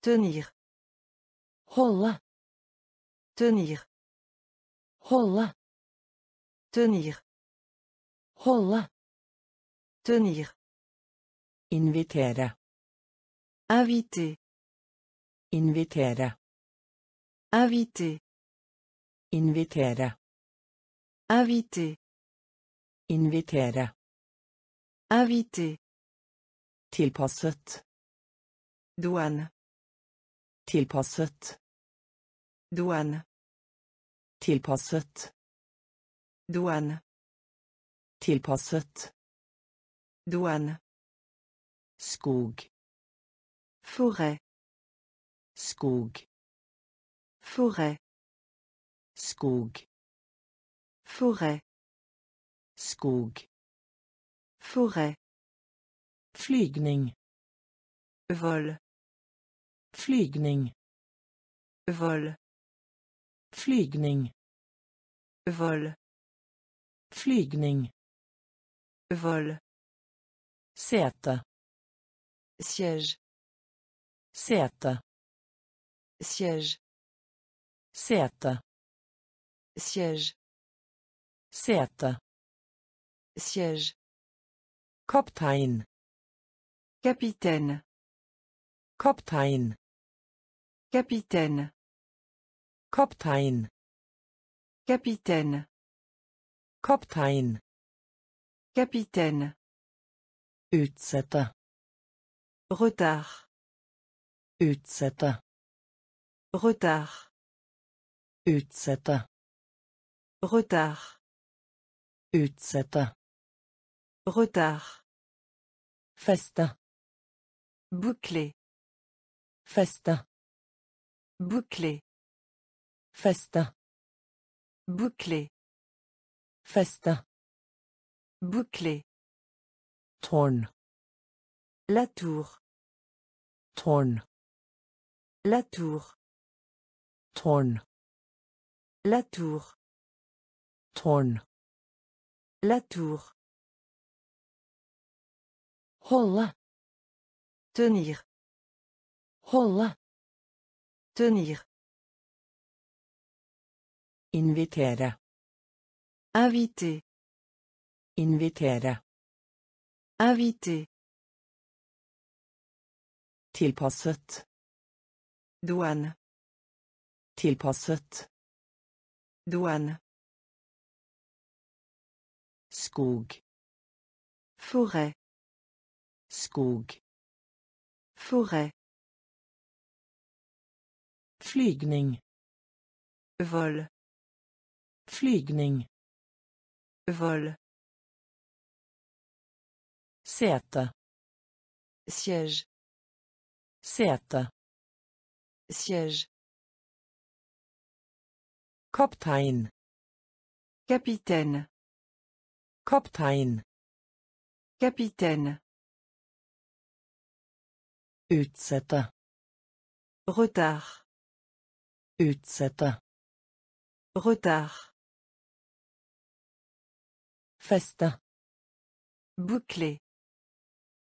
Tenir. Hålla. Tenir. Hålla. Tenir. Hålla. Tenir. Invitera. Inviter. Invitera. Inviter. Invitera. Inviter. Invitera. Inviter. Tillpasset. Douane. Tillpasset. Douane. Tillpasset. Douane. Tillpasset. Douane. Skog. Forêt. Skog. Forêt. Skog. Forêt. Skog. Forêt. Flygning. Vol. Flygning. Vol. Flygning. Vol. Flygning. Vol. Säte. Siège. Säte. Siège. Säte. Siège. Säte. Siège. Kaptein. Capitaine. Kaptein. Capitaine. Kaptein. Capitaine. Kaptein. Capitaine. Utsette. Retard. Utsette. Retard. Utsette. Retard. Utsette. Retard. Festa. Bouclé. Festa. Bouclé. Festa. Bouclé. Festa. Bouclé. Torn. La tour. Torn. La tour. Torn. La tour. Torn. La tour. Hålla. Tenir. Hålla. Tenir. Invitera. Inviter. Invitera. Inviter. Tillpasset. Douane. Tillpasset. Douane. Skog. Forêt. Skog. Forêt. Flygning. Vol. Flygning. Vol. Säte. Siège. Säte. Siège. Kaptein. Capitaine. Kaptein. Capitaine. Utsette. Retard. Utsette. Retard. Festa. Bouclé.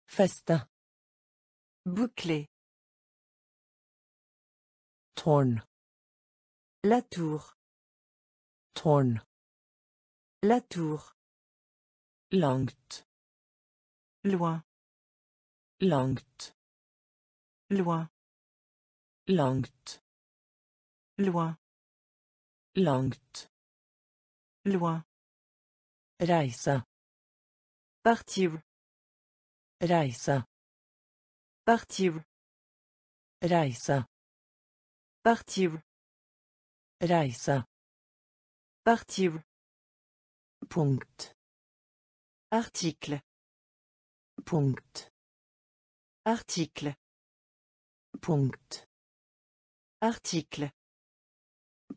Festa. Bouclé. Torn. La tour. Torn. La tour. Langt. Loin. Langt. Loin. Langt. Loin. Langt. Loin. Reise. Partir. Reise. Partir. Reise. Partir. Reise. Partir. Punkt. Article. Punkt. Article. Punkt. Article.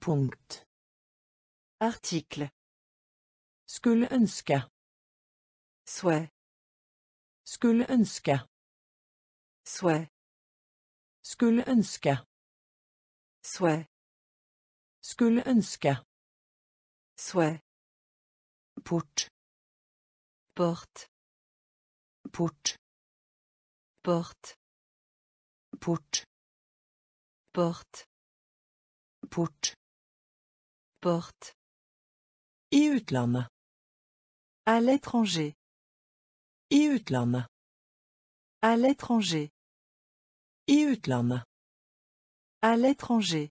Punkt. Article. Skulle ønske. Souhait. Skulle ønske. Souhait. Skulle ønske. Souhait. Skulle ønske. Souhait. Port. Porte. Port. Porte. Port. Porte. Port. Porte. I utlandet. À l'étranger. I utlandet. À l'étranger. I utlandet. À l'étranger.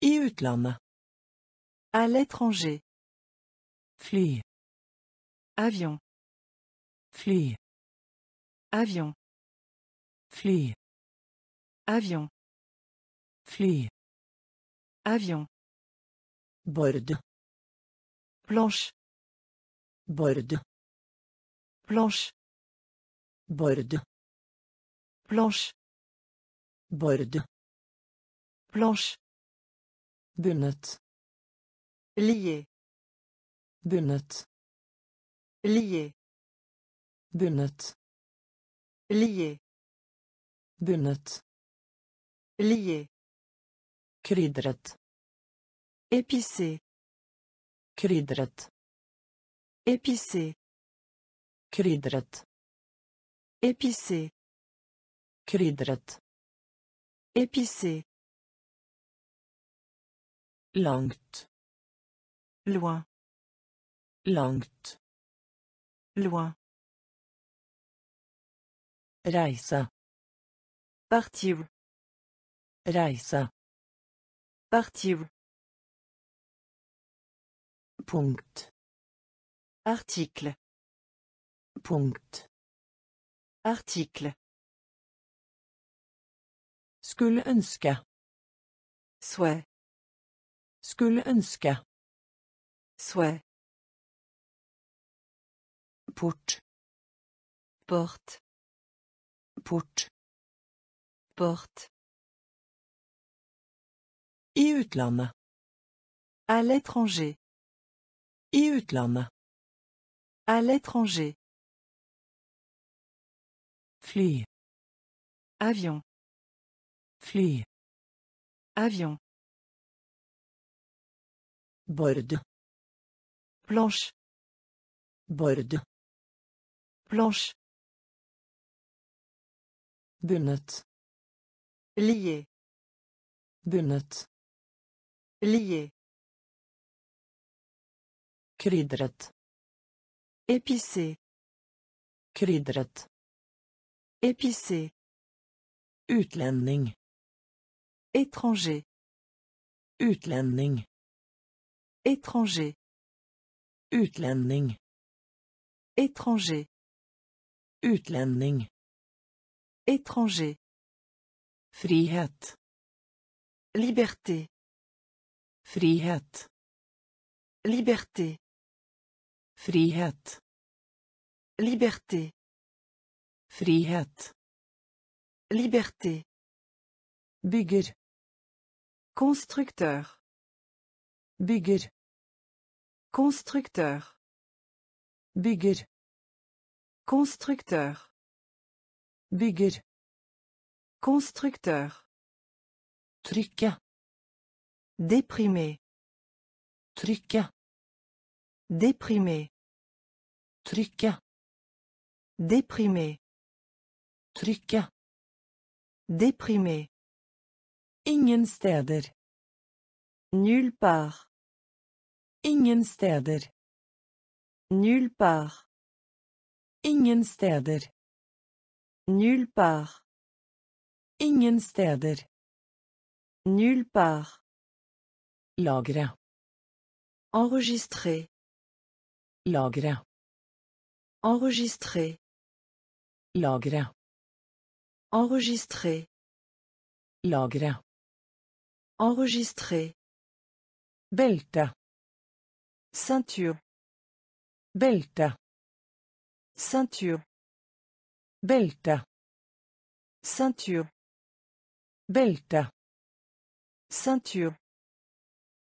I utlandet. À l'étranger. Fly. Avion. Fly. Avion. Fly. Avion. Fly. Avion. Bord. Planche. Bord. Planche. Bord. Planche. Bord. Planche. Bundet. Lié. Bundet. Lié. Bundet. Lié. Bundet. Lié. Krydret. Épicé. Krydret. Épicé. Krydret. Épicé. Krydret. Épicé. Langt. Loin. Langt. Loin. Reise. Partir. Reise. Partir. Punkt. Article. Punkt. Article. Skulle ønske. Souhait. Skulle ønske. Souhait. Port. Porte. Port. Porte. I utlandet. À l'étranger. I utlandet. À l'étranger. Fly. Avion. Fly. Avion. Bord. Planche. Bord. Planche. Bundet. Lié. Bundet. Lié. Krydret. Épicé. Krydret. Épicé. Utlänning. Étranger. Utlänning. Étranger. Utlänning. Étranger. Utlänning. Étranger. Frihet. Liberté. Frihet. Liberté. Frihet. Liberté. Frihet. Liberté. Bygger. Constructeur. Bygger. Constructeur. Bygger. Constructeur. Bygger. Constructeur. Trykke. Déprimé. Trykke. Déprimé. Trykke. Déprimé. Trykke. Déprimé. Ingen steder. Nulle part. Ingen steder. Nulle part. Ingen steder. Nulle part. Ingen steder. Nulle part. Lagre. Enregistrer. Lagre. Enregistrer. Lagre. Enregistrer. Lagre. Enregistrer. Belte. Ceinture. Belte. Ceinture. Belte. Ceinture. Belte. Ceinture.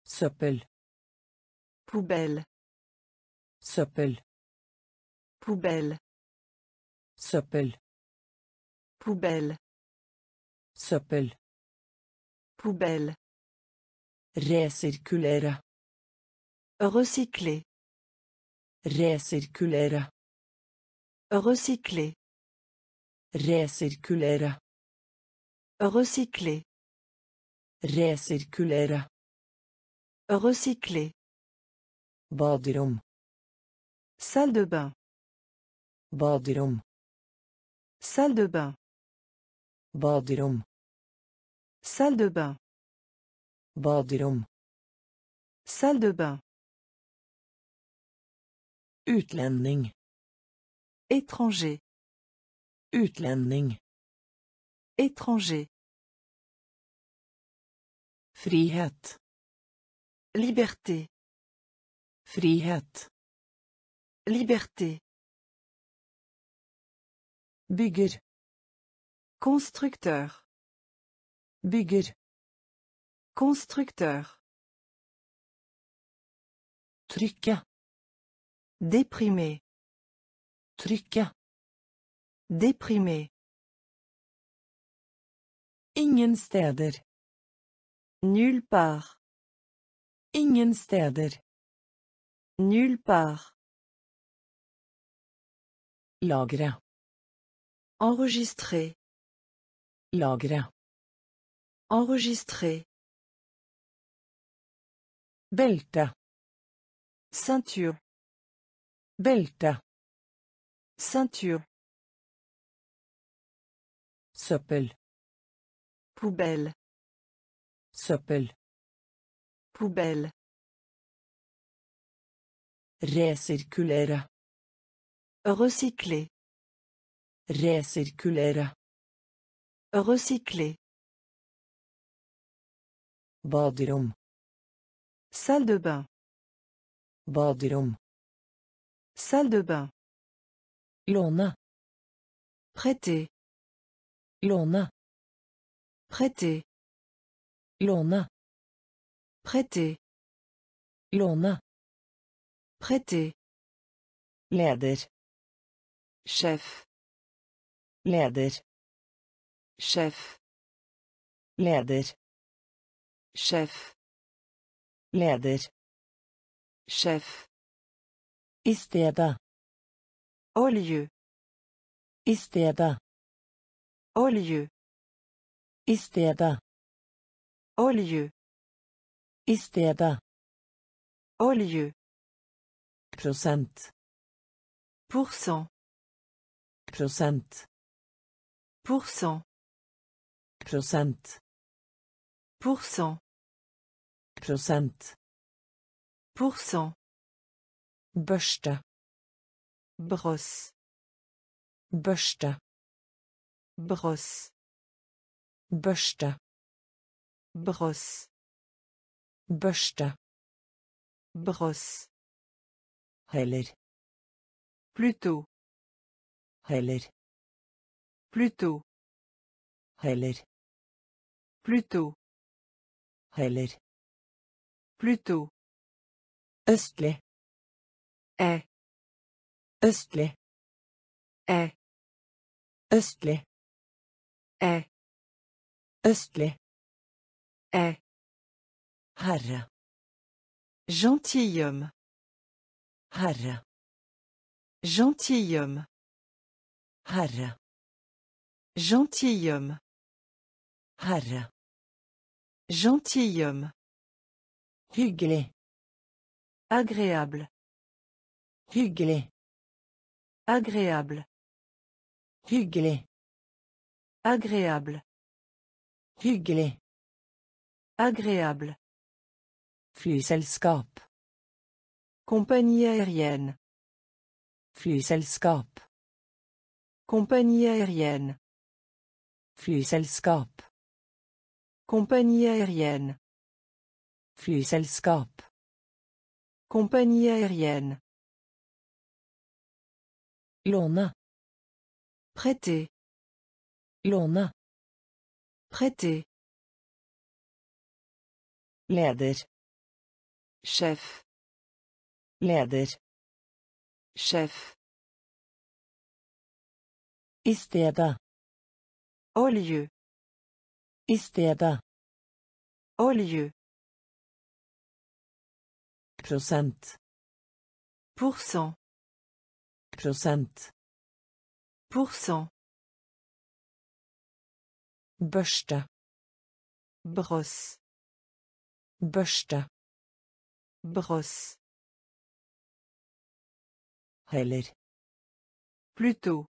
Søppel. Poubelle. Søppel. Poubelle. Søppel. Poubelle. Søppel. Poubelle. Resirkulere. Recycler. Resirkulere. Recycler. Resirkulere. Recycler. Resirkulere. Recycler. Baderom. Salle de bain. Baderom. Salle de bain. Baderom. Salle de bain. Baderom. Salle de bain. Utlending. Étranger. Utlending. Étranger. Frihet. Liberté. Frihet. Liberté. Bygger. Constructeur. Bygger. Constructeur. Trycka. Déprimé. Trycka. Déprimé. Ingen steder. Nulle part. Ingen steder. Nulle part. Lagre. Enregistrer. Lagre. Enregistrer. Belte. Ceinture. Belte. Ceinture. Søppel. Poubelle. Søppel. Poubelle. Resirkulere. Recycler. Resirkulere. Recycler. Baderom. Salle de bain. Baderom. Salle de bain. Låne. Prêter. Låne. Prêter. Låne. Prêter. Låne. Prêter. Leder. Chef. Leder. Chef. Leder. Chef. Leder. Chef. I stedet. Au lieu. I stedet. Au lieu. I stedet. Au lieu. I stedet. Au lieu. Prosent. Pourcent. Prosent. Pourcent. Prosent. Pourcent. Prosent. Pourcent. Børste. Brosse. Børste. Brosse. Børste. Brosse. Børste. Brosse. Heller. Plutôt. Heller. Plutôt. Heller. Plutôt. Heller. Plutôt. Östlig. Est. Östlig. Est. Östlig. Est. Östlig. Est. Herre. Gentilhomme. Herre. Gentilhomme. Herre. Gentilhomme. Herre. Gentilhomme. Hyggelig. Agréable. Hyggelig. Agréable. Hyggelig. Agréable. Hyggelig. Agréable. Flyselskap. Compagnie aérienne. Flyselskap. Compagnie aérienne. Flyselskap. Compagnie aérienne. Flyselskap. Compagnie aérienne. Låne. Prêter. Låne. Prêter. Leder. Chef. Leder. Chef. I stedet. Au lieu. I stedet. Au lieu. Prosent. Pourcent. Prosent. Pourcent. Børste. brosse, børste, brosse, heller, plutôt,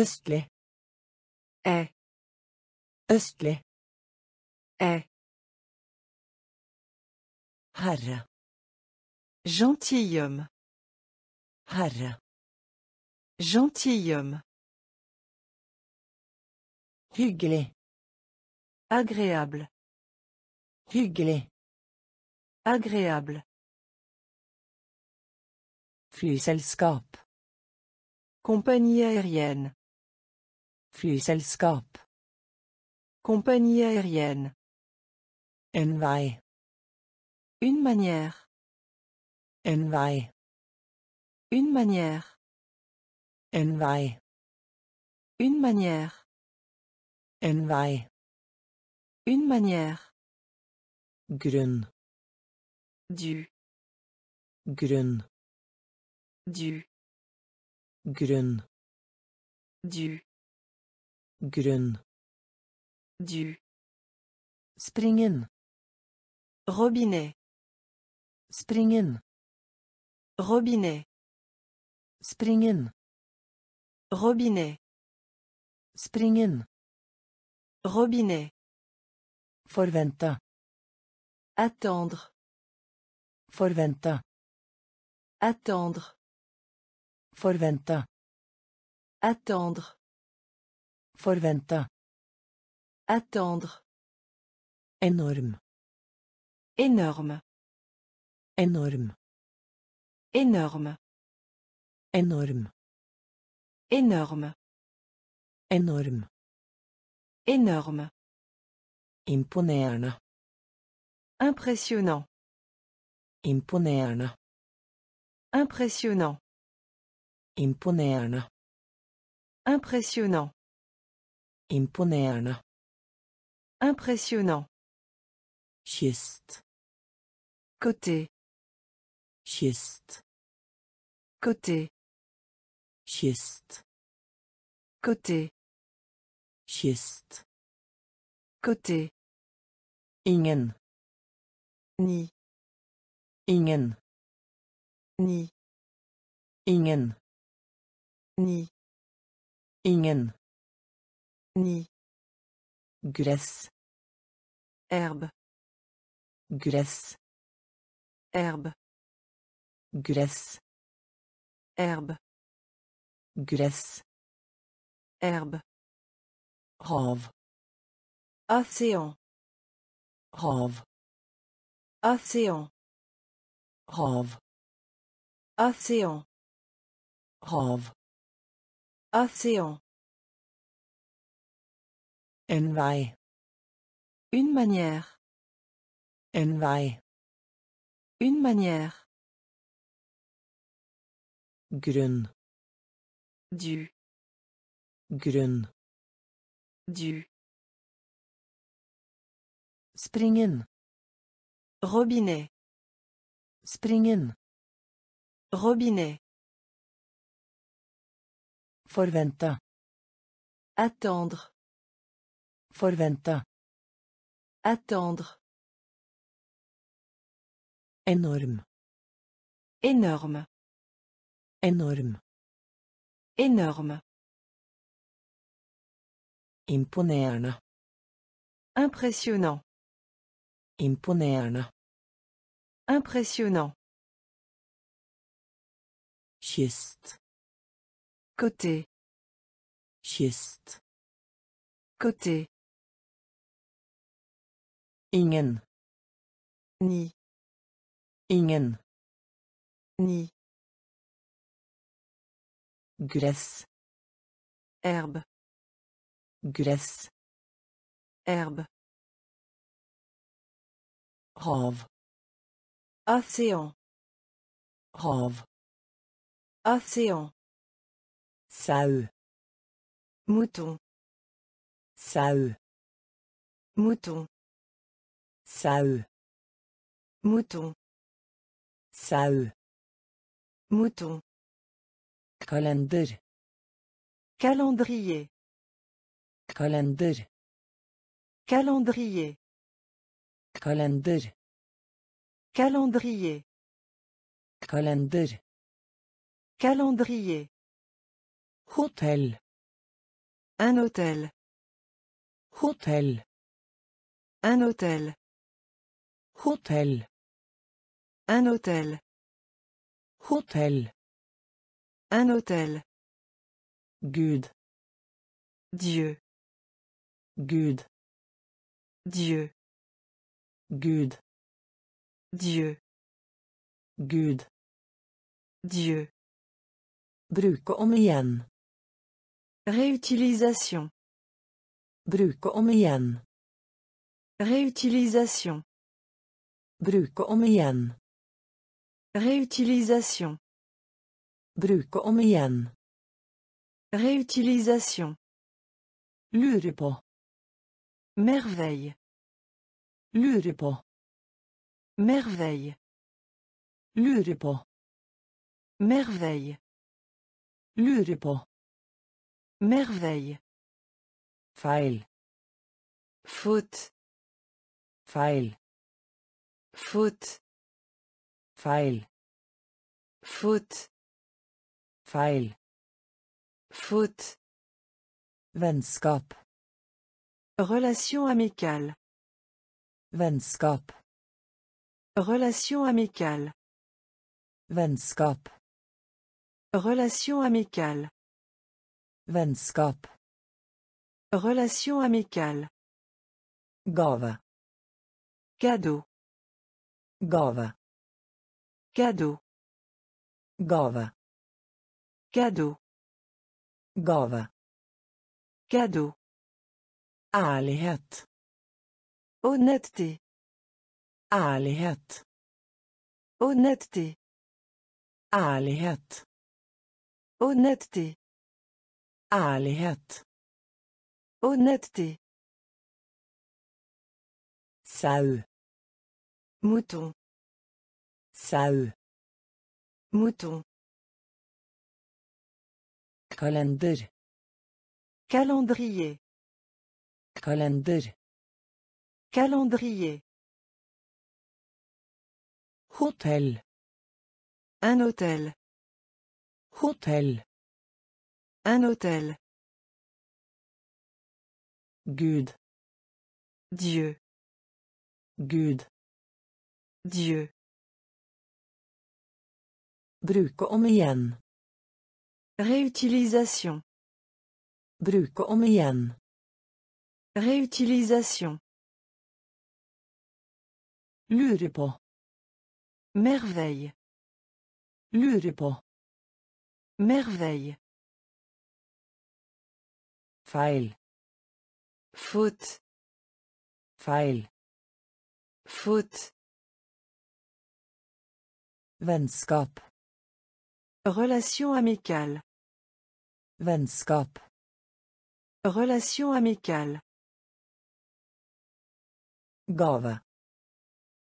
østlig, est, herre, gentilhomme, hyggelig, agréable, flyselskap, compagnie aérienne, flyselskap, compagnie aérienne, en vei, une manière, en vei, une manière, en vei, une manière, grunn, du, grunn, du, grunn, du, grunn, du, springen, robinet, springen, robinet, springen, robinet, springen, robinet, forvente, attendre, forvente, attendre, énorme, énorme, énorme, énorme, énorme, énorme, énorme, énorme, imponerende, impressionnant, imponerende, impressionnant, imponerende, impressionnant, kyst, côté, kyst, côté, kyst, côté, kyst, côté, ingen, ni, ingen, ni, ingen, ni, gress, herbe, gress, herbe, gress, herbe, hav, océan, hav, océan, hav, océan, en vei, une manière, en vei, une manière, grunn, du, springen, robinet, forvente, attendre, énorme, énorme, imponerende, impressionnant, kyst, côté, ingen, ni, gress, herbe, hav, océan, sau, mouton, sau, mouton, sau, mouton, Calendrier. Kalender. Calendrier. Kalender. Calendrier. Kalender. Calendrier. Hôtel. Un hôtel. Hôtel. Un hôtel. Hôtel. Un hôtel. Hôtel. Un hôtel. Gud. Dieu. Gud. Dieu. Gud. Dieu. Gud. Dieu. Bruke om igjen. Réutilisation. Bruke om igjen. Réutilisation. Bruke om igjen. Réutilisation. Bruke om igjen. Réutilisation. Lure på. Merveille. Lure på. Merveille. Lure på. Merveille. Lure på. Merveille. Feil. Faute. Feil. Faute. Feil. Faute. Feil. Faute. Vennskap. Relation amicale. Vennskap. Relation amicale. Vennskap. Relation amicale. Vennskap. Relation amicale. Gave. Cadeau. Gave. Cadeau. Gave. Cadeau. Gave. Cadeau. Ærlighet. Honnêteté. Ærlighet. Honnêteté. Ærlighet. Honnêteté. Ærlighet. Honnêteté. Sau. Mouton. Sau. Mouton. Kalender. Calendrier. Kalender. Calendrier. Hôtel. Un hôtel. Hôtel. Un hôtel. Gud. Dieu. Gud. Dieu. Bruke om igjen. Réutilisation. Bruke om igjen. Réutilisation. Lure på. Merveille. Lure på. Merveille. Feil. Faute. Feil. Faute. Vennskap. Relation amicale. Vennskap. Relation amicale. Gave.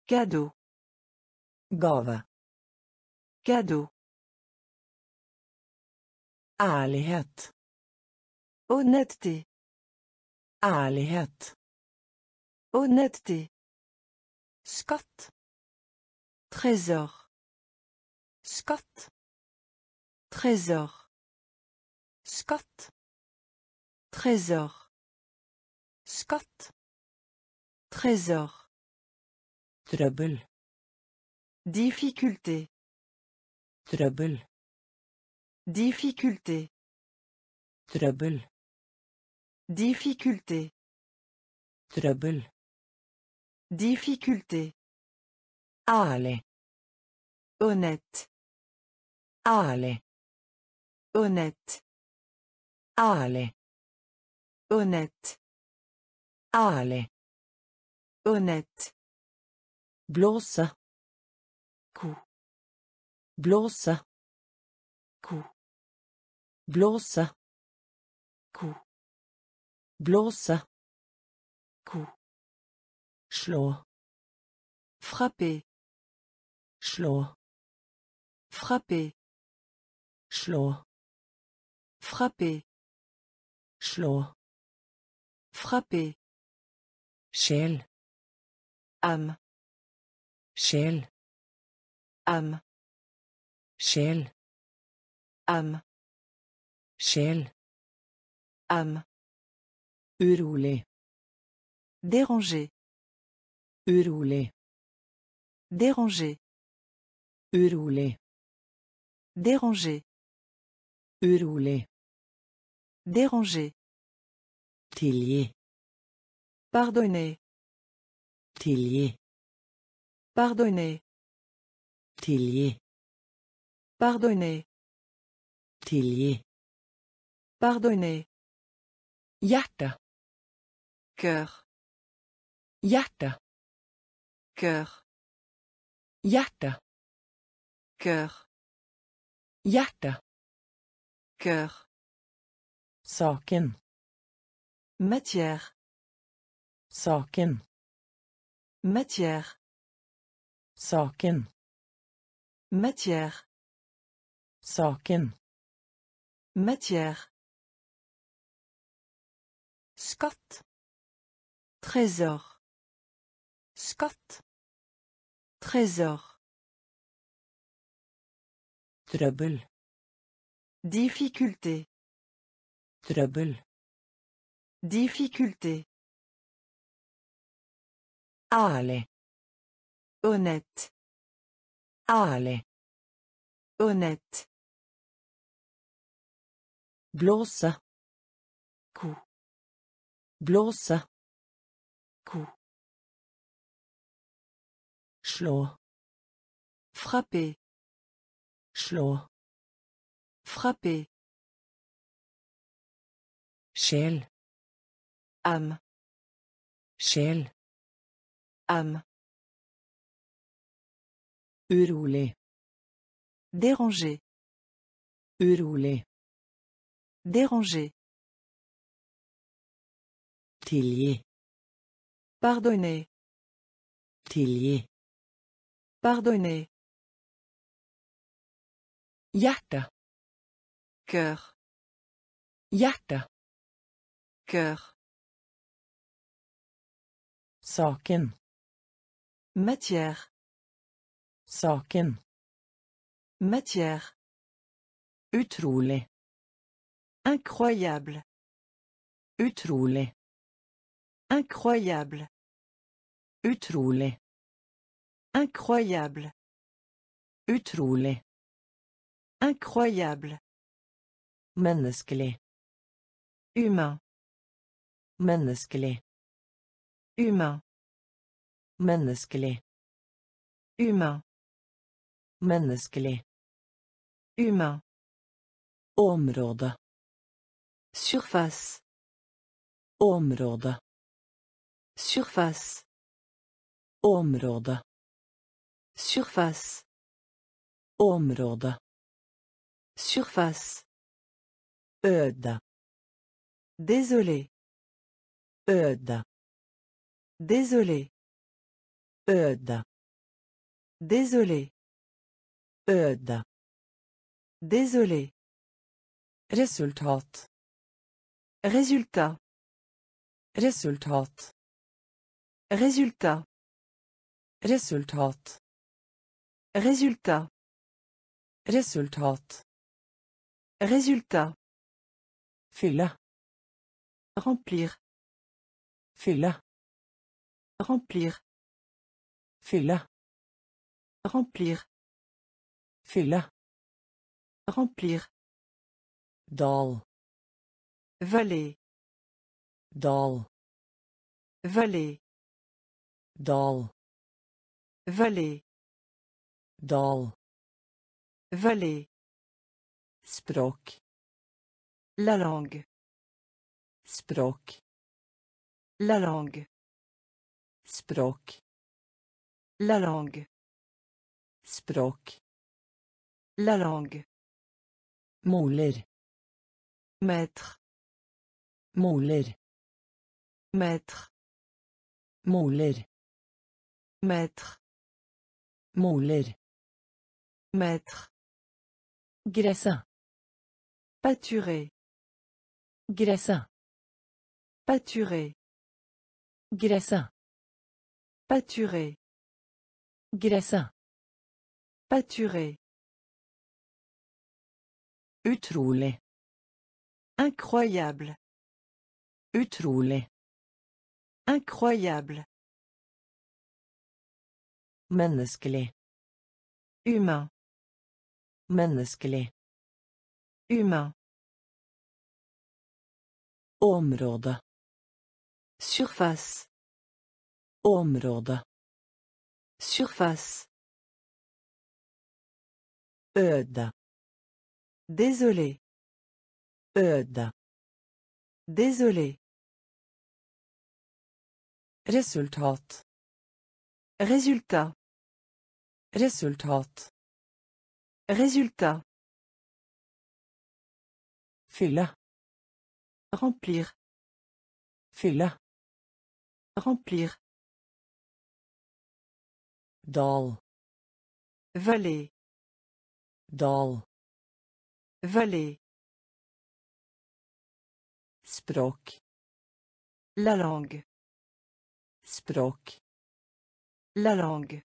Cadeau. Gave. Cadeau. Ærlighet. Honnêteté. Ærlighet. Honnêteté. Skatt. Trésor. Skatt. Trésor. Skatt. Trésor. Skatt. Trésor. Trouble. Difficulté. Trouble. Difficulté. Trouble. Difficulté. Trouble. Difficulté. Allez. Honnête. Allez. Honnête. Allez. Honnête. Allez. Honnête. Blåsa. Coup. Blåsa. Coup. Blåsa. Coup. Blåsa. Coup. Slå. Frapper. Slå. Frapper. Slå. Frapper. Slå. Frapper. Sjæl. Âme. Sjæl. Âme. Sjæl. Âme. Sjæl. Âme. Urolig. Déranger. Urolig. Déranger. Urolig. Déranger. Urolig. Déranger. Tilgi. Pardonner. Tilgi. Pardonner. Tilgi. Pardonner. Tilgi. Pardonner. Hjerte. Cœur. Hjerte. Cœur. Hjerte. Cœur. Hjerte. Cœur. Saken. Matière. Saken. Matière. Saken. Matière. Saken. Matière. Skatt. Trésor. Skatt. Trésor. Trouble. Difficulté. Trouble. Difficulté. Allez. Honnête. Allez. Honnête. Blåse. Coup. Blåse. Coup. Slå. Frapper. Slå. Frapper. Sjel. Âme. Sjel. Âme. Urolig. Déranger. Urolig. Déranger. Tilgi. Pardonner. Tilgi. Pardonner. Hjerte. Cœur. Hjerte. Cœur. Saken. Matière. Saken. Matière. Utrolig. Incroyable. Utrolig. Incroyable. Utrolig. Incroyable. Utrolig. Incroyable. Menneskelig. Humain. Menneskelig. Humain. Menneskelig. Humain. Menneskelig. Humain. Område. Surface. Område. Surface. Område. Surface. Område. Surface. Øde. Désolé. Øde. Désolé. Øde. Désolé. Øde. Désolé. Resultat. Résultat. Resultat. Résultat. Resultat. Résultat. Resultat. Résultat. Fylle. Remplir. Fylle. Remplir. Fylle. Remplir. Fylle. Remplir. Dal. Vallée. Dal. Vallée. Dal. Vallée. Dal. Vallée. Språk. La langue. Språk. La langue. Språk. La langue. Språk. La langue. Måler. Maître. Måler. Maître. Måler. Maître. Måler. Maître. Gressin. Pâturer. Grassin. Pâturer. Grassin. Pâturer. Grassin. Pâturer. Utrolig. Incroyable. Utrolig. Incroyable. Menneskelig. Humain. Menneskelig. Humain. Område. Surface. Område. Surface. Øde. Désolé. Øde. Désolé. Resultat. Résultat. Resultat. Résultat. Fylle. Remplir. Fylle. Remplir. Dal. Vallée. Dal. Vallée. Språk. La langue. Språk. La langue.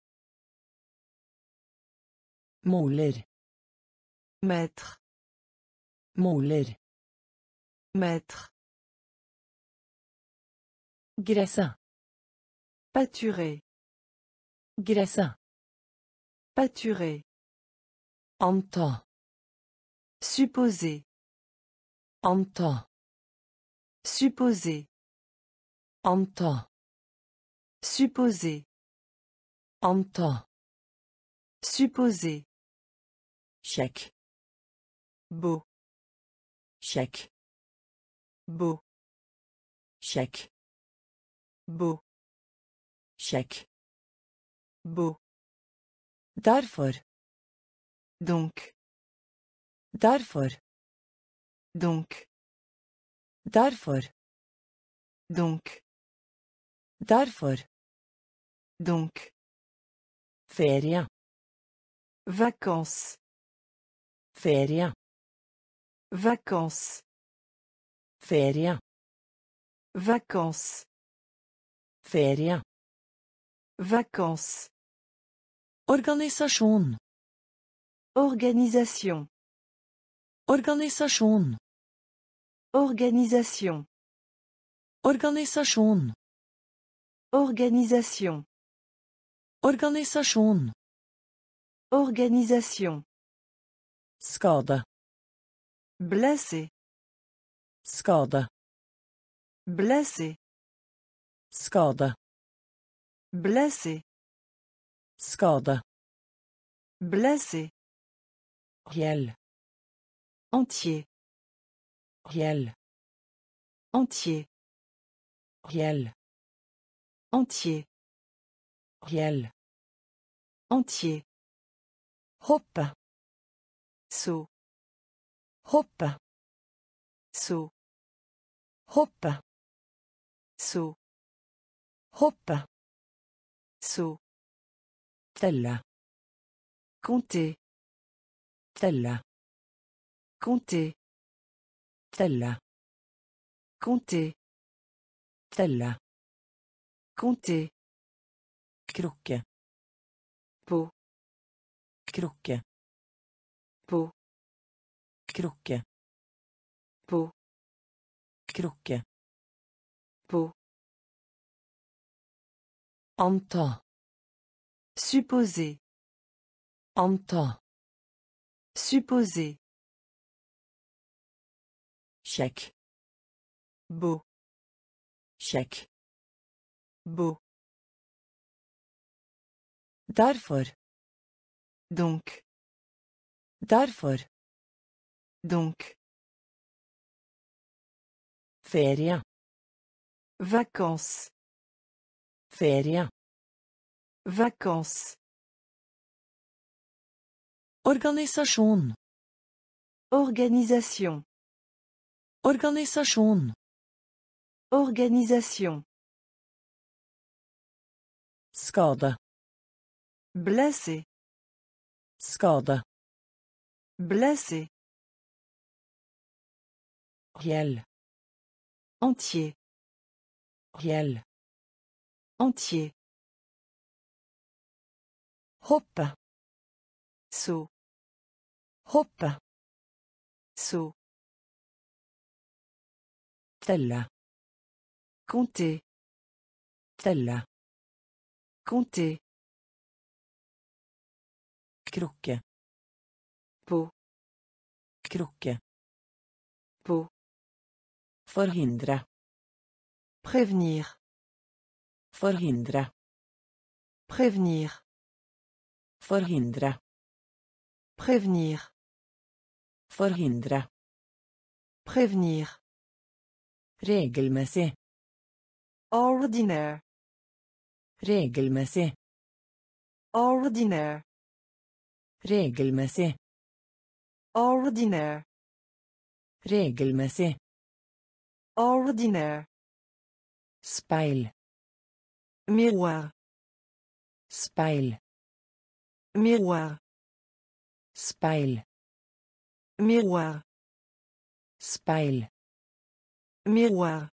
Måler. Maître. Måler. Maître. Grassin. Pâturer. Grassin. Pâturer. Anta. Supposer. Anta. Supposer. Anta. Supposer. Anta. Supposer. Chèque. Beau. Chèque. Beau. Chèque. Beau. Chèque. Beau. Derfor. Donc. Derfor. Donc. Derfor. Donc. Derfor. Donc. Ferie. Vacances. Ferie. Vacances. Ferie. Vacances. Ferie. Vacances. Organisation. Organisation. Organisation. Organisation. Organisation. Organisation. Organisation. Organisation. Skade. Blessé. Skade. Blessé. Skade. Blessé. Skade. Blessé. Hel. Entier. Hel. Entier. Hel. Entier. Hel. Entier. Hoppe. Saut. Hoppe. Saut. Hoppe. Saut. Hoppe. Saut. Telle. Compter. Telle. Compter. Telle. Compter. Telle. Compter. Krokke. Peau. Krokke. Peau. Krokke. Peau. Krokke. Peau. Anta. Supposer. Anta. Supposer. Chèque. Beau. Chèque. Beau. Derfor. Donc. Derfor. Donc. Ferie. Vacances. Ferie. Vacances. Organisation. Organisation. Organisation. Organisation. Skade. Blessé. Skade. Blessé. Hel. Entier. Riel. Entier. Hoppa. Saut. Hoppa. Saut. Tella. Compter. Tella. Compter. Krocke. Peau. Krocke. Peau. Förhindra. Prévenir. Förhindra. Prévenir. Förhindra. Prévenir. Förhindra. Prévenir. Regelmässig. Ordinär. Regelmässig. Ordinär. Regelmässig. Ordinär. Regelmässig. Ordinär. Speil. Miroir. Speil. Miroir. Speil. Miroir. Speil. Miroir.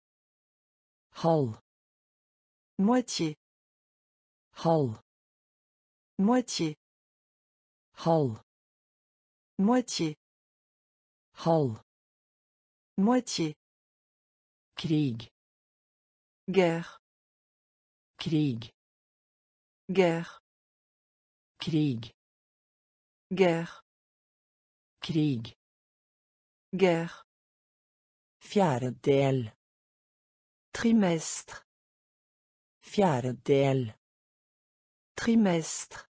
Hall. Moitié. Hall. Moitié. Hall. Moitié. Hall. Moitié. Krig. Guerre. Krig. Guerre. Krig. Guerre. Krig. Guerre. Fjärdedel. Trimestre. Fjärdedel. Trimestre.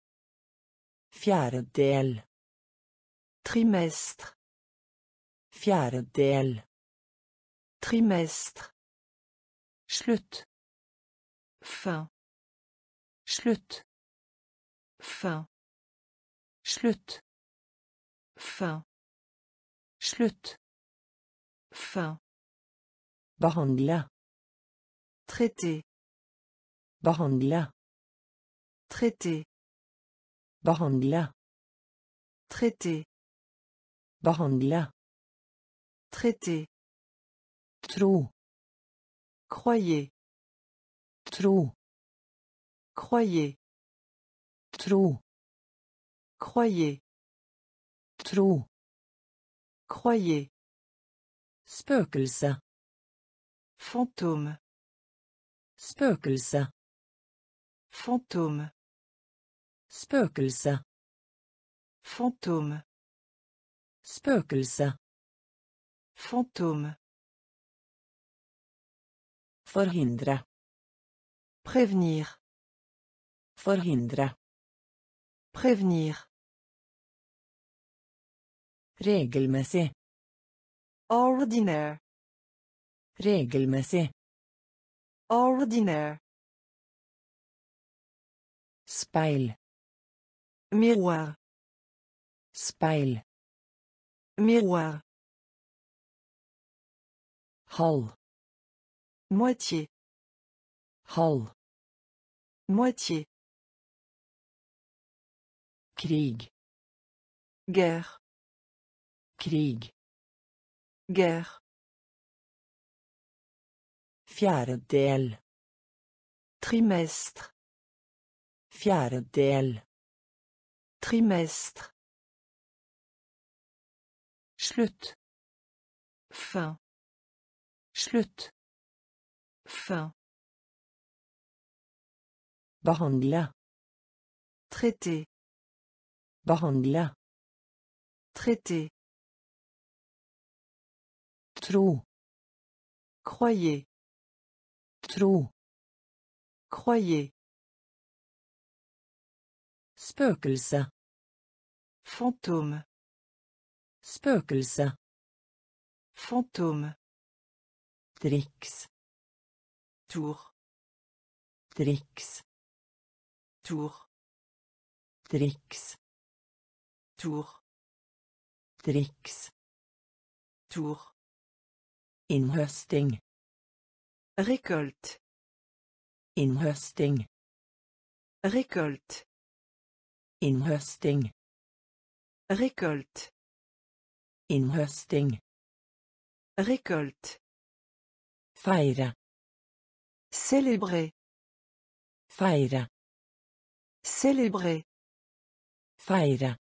Fjärdedel. Trimestre. Fjärdedel. Trimestre. Slut. Fin. Slut. Fin. Slut. Fin. Slut. Fin. Behandla. Traité. Behandla. Traité. Behandla. Traité. Behandla. Traité. Tro. Croyez. Tro. Croyez. Tro. Croyez. Tro. Croyez. Spøkelse. Fantôme. Spøkelse. Fantôme. Spøkelse. Fantôme. Spøkelse. Fantôme. Förhindra. Prévenir. Förhindra. Prévenir. Regelmässig. Ordinär. Regelmässig. Ordinär. Speil. Miroir. Speil. Miroir. Hall. Moitié. Hall. Moitié. Krig. Guerre. Krig. Guerre. Fjärdedel. Trimestre. Fjärdedel. Trimestre. Slut. Fin. Slut. Fin. Behandla. Traité. Behandla. Traité. Tro. Croyez. Tro. Croyez. Spøkelse. Fantôme. Spøkelse. Fantôme. Tricks. Tour. Tricks. Tour. Tricks. Tour. Tricks. Tour. Inhösting. Récolte. Inhösting. Récolte. Inhösting. Récolte. Inhösting. Récolte. Feire. Célébrer. Feire. Célébrer. Feire.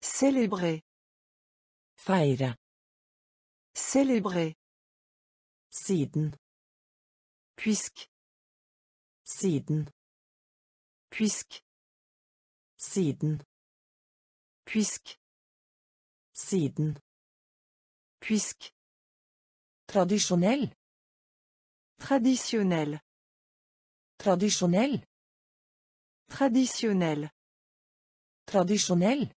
Célébrer. Feire. Célébrer. Siden. Puisque. Siden. Puisque. Siden. Puisque. Siden. Puisque. Traditionnel. Traditionnel. Traditionnel. Traditionnel. Traditionnel.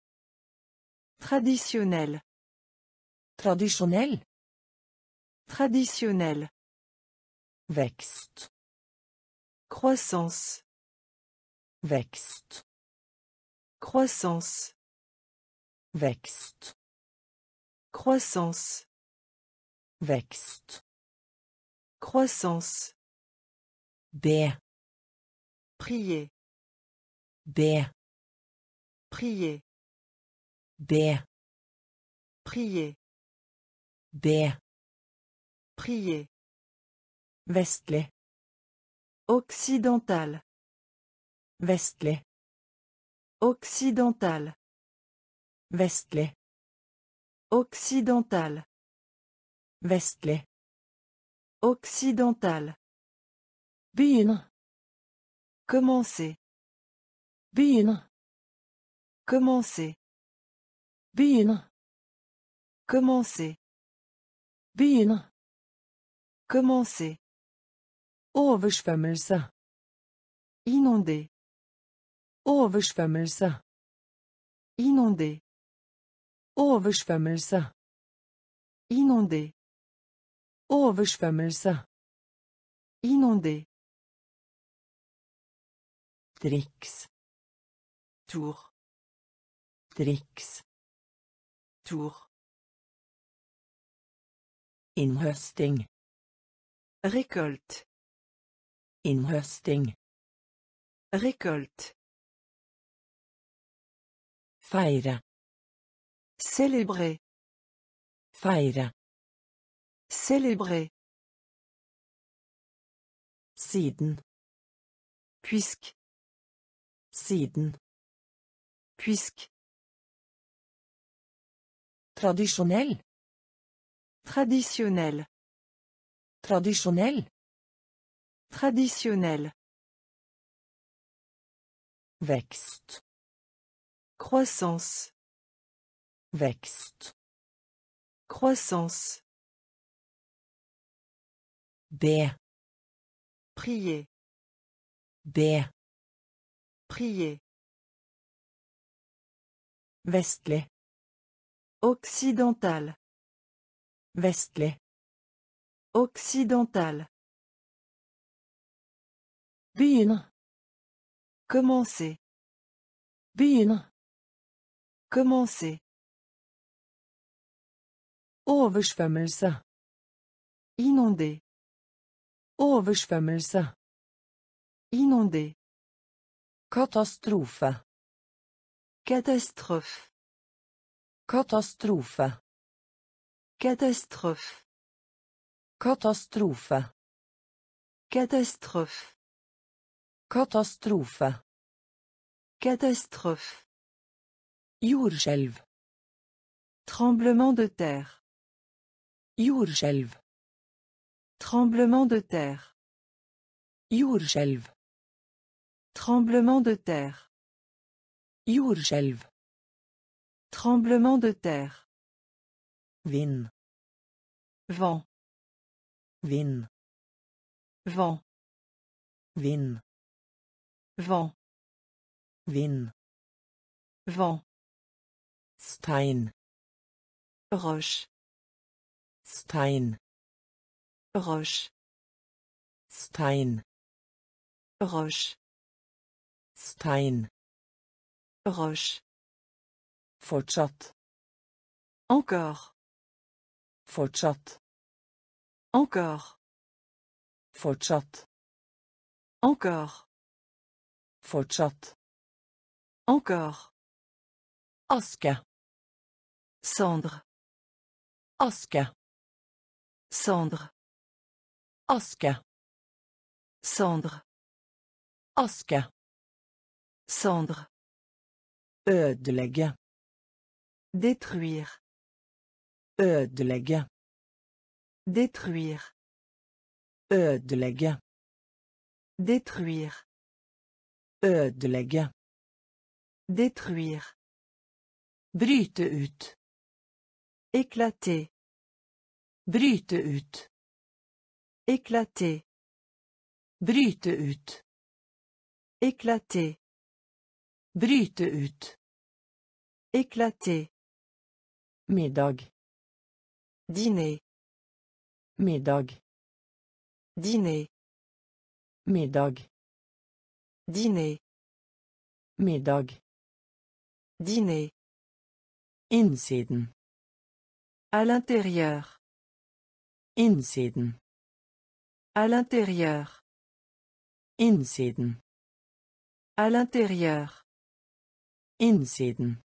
Traditionnel. Traditionnel. Traditionnel. Wächst. Croissance. Wächst. Croissance. Wächst. Croissance. Wächst. Croissance. Bär. Prier. Bär. Prier. Bär. Prier. Bär. Prier. Vestlig. Occidental. Vestlig. Occidental. Vestlig. Occidental. Vestlig. Occidental. Begynne. Commencer. Begynne. Commencer. Begynne. Commencer. Begynne. Commencer. Oversvømmelse. Inondé. Oversvømmelse. Inondé. Oversvømmelse. Inondé. Oversvømmelse. Inondé. Triks. Tour. Triks. Tour. Innhøsting. Récolte. Innhøsting. Récolte. Feire. Célébrer. Feire. Célébrer. Siden. Puisque. Siden. Puisque. Traditionnel. Traditionnel. Traditionnel. Traditionnel. Wächst. Croissance. Wächst. Croissance. Bär. Prier. Bär. Prier. Vestlig. Occidental. Vestlig. Occidental. Begynne. Commencer. Begynne. Commencer. Oversvømmelse. Inondé. Oversvømmelse. Inondé. Katastrofe. Katastrofe. Katastrofe. Katastrofe. Katastrofe. Katastrofe. Katastrofe. Katastrofe. Jordskjelv. Tremblement de terre. Jordskjelv. Tremblement de terre. Jordskjelv. Tremblement de terre. Jordskjelv. Tremblement de terre. Vind. Vent. Vind. Vent. Vind. Vent. Vind. Vent. Stein. Roche. Stein. Roche. Stein. Roche. Stein. Roche. Fortsatt. Encore. Fortsatt. Encore. Fortsatt. Encore. Fortsatt. Encore. Aske. Cendre. Aske. Cendre. Aska. Cendre. Aska. Cendre. Ödelägga. Détruire. Ödelägga. Détruire. Ödelägga. Détruire. Ödelägga. Détruire. Bryte ut. Éclater. Bryte ut. Éclater. Bryte ut. Éclater. Bryte ut. Éclater. Middag. Dîner. Middag. Dîner. Middag. Dîner. Middag. Dîner. Insiden. À l'intérieur. Insiden. À l'intérieur. Insiden. À l'intérieur. Insiden.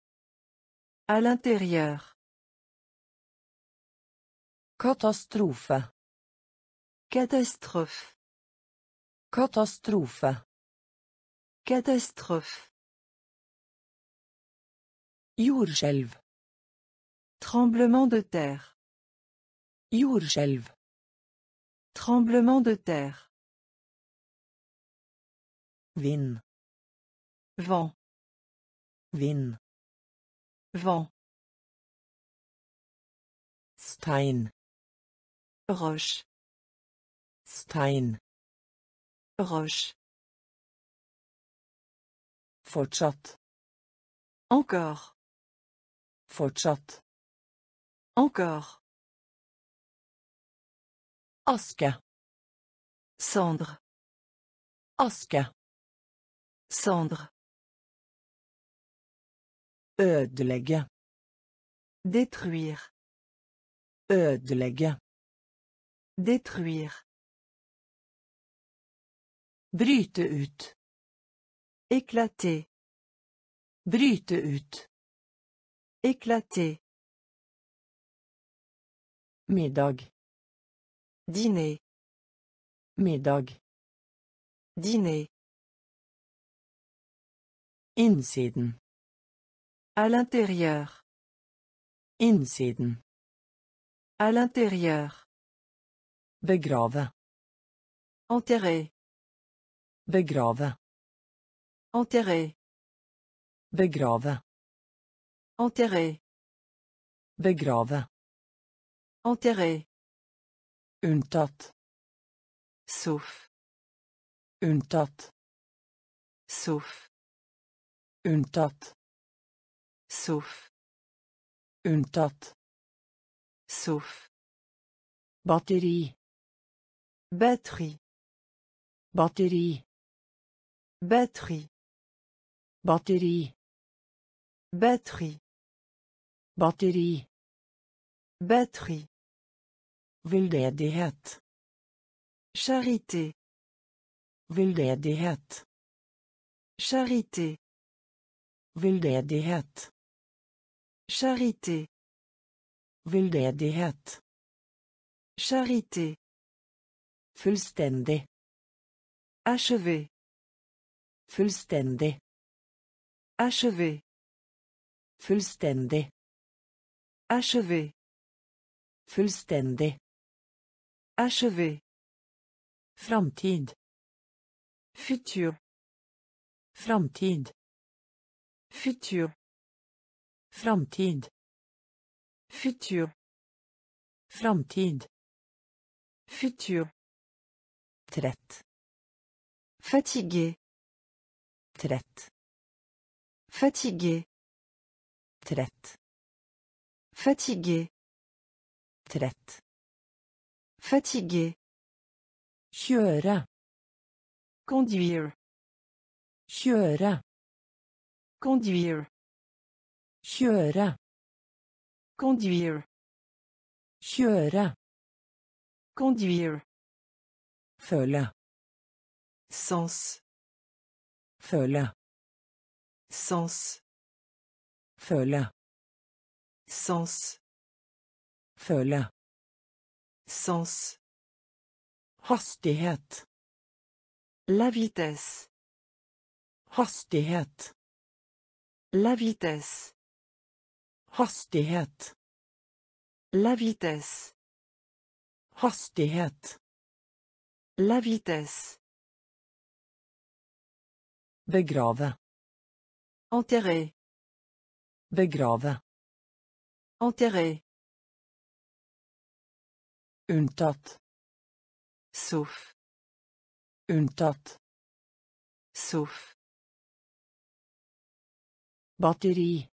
À l'intérieur. Catastrophe. Catastrophe. Catastrophe. Catastrophe. Jordskjelv. Tremblement de terre. Jordskjelv. Tremblement de terre. Vind. Vent. Vind. Vent. Stein. Roche. Stein. Roche. Fortsatt. Encore. Fortsatt. Encore. Aska. Cendre. Aska. Cendre. Ödelägga. Détruire. Ödelägga. Détruire. Bryte ut. Éclater. Bryte ut. Éclater. Middag. Dîner. Middag. Dîner. Insiden. À l'intérieur. Insiden. À l'intérieur. Begrave. Enterrer. Begrave. Enterrer. Begrave. Enterrer. Begrave. Enterrer. Unntatt. Sauf. Unntatt. Sauf. Unntatt. Sauf. Unntatt. Sauf. Batterie. Batterie. Batterie. Batterie. Batterie. Batterie. Batterie. Batterie. Veldedighet. Charité. Veldedighet. Charité. Veldedighet. Charité. Veldedighet. Charité. Fullständig. Achevé. Fullständig. Achevé. Fullständig. Achevé. Fullständig. Achevé. Framtid. Futur. Framtid. Futur. Framtid. Futur. Framtid. Futur. Trött. Fatigué. Trött. Fatigué. Trött. Fatigué. Trött. Fatigué. Köra. Conduire. Köra. Conduire. Köra. Conduire. Köra. Conduire. Føle. Sens. Føle. Sens. Føle. Sens. Føle. Sens. Hastighet. La vitesse. Hastighet. La vitesse. Hastighet. La vitesse. Hastighet. La vitesse. Begrave. Enterrer. Begrave. Enterrer. Unntatt. Sauf. Unntatt. Sauf. Batteri.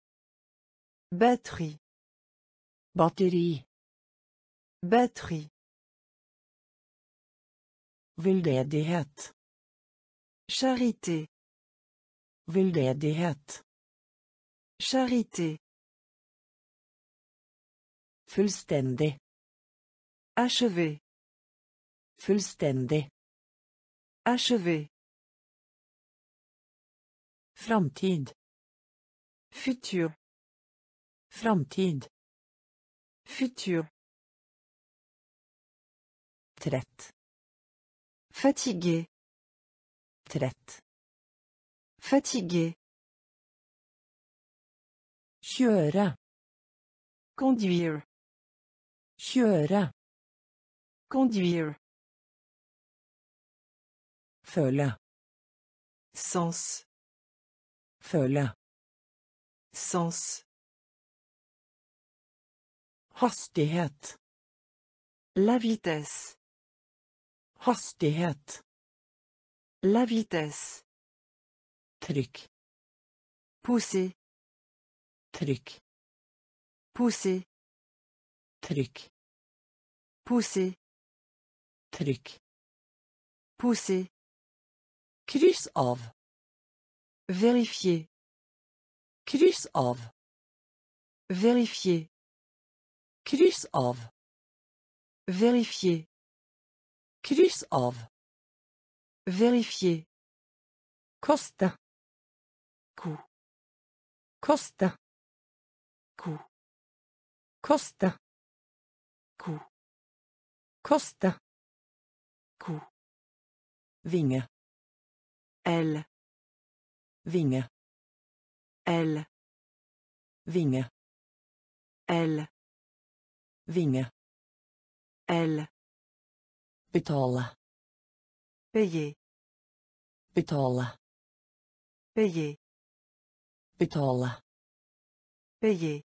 Batterie. Batteri. Batterie. Veldedighet. Charité. Veldedighet. Charité. Fullstendig. Achevé. Fullstendig. Achevé. Framtid. Futur. Framtid. Futur. Trett. Fatigué. Trett. Fatigué. Kjøre. Conduire. Kjøre. Conduire. Føle. Sens. Føle. Sens. Hastighet. La vitesse. Hastighet. La vitesse. Trykk. Pousser. Trykk. Pousser. Trykk. Pousser. Trykk. Pousser. Kryss av. Vérifier. Kryss av. Vérifier. Kryss av. Vérifier. Kryss av. Vérifier. Koste. Coût. Koste. Coût. Koste. Coût. Koste. Coût. Vinge. Elle. Vinge. Elle. Vinge. Elle. Vinge. Elle. Betale. Payer. Betale. Payer. Betale. Payer.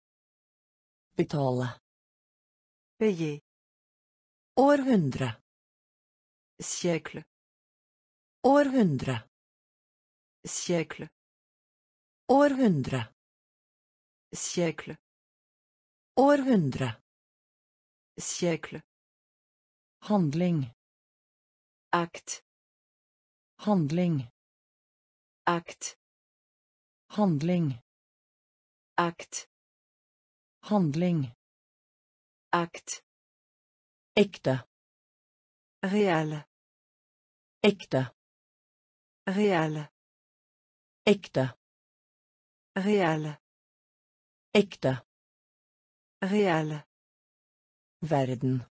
Betale. Payer. Århundre. Siècle. Århundre. Siècle. Århundre. Siècle. Århundre. Siècle. Handling. Acte. Handling. Acte. Handling. Acte. Handling. Acte. Ekte. Real. Ekte. Real. Ekte. Real. Ekte. Real. Verden.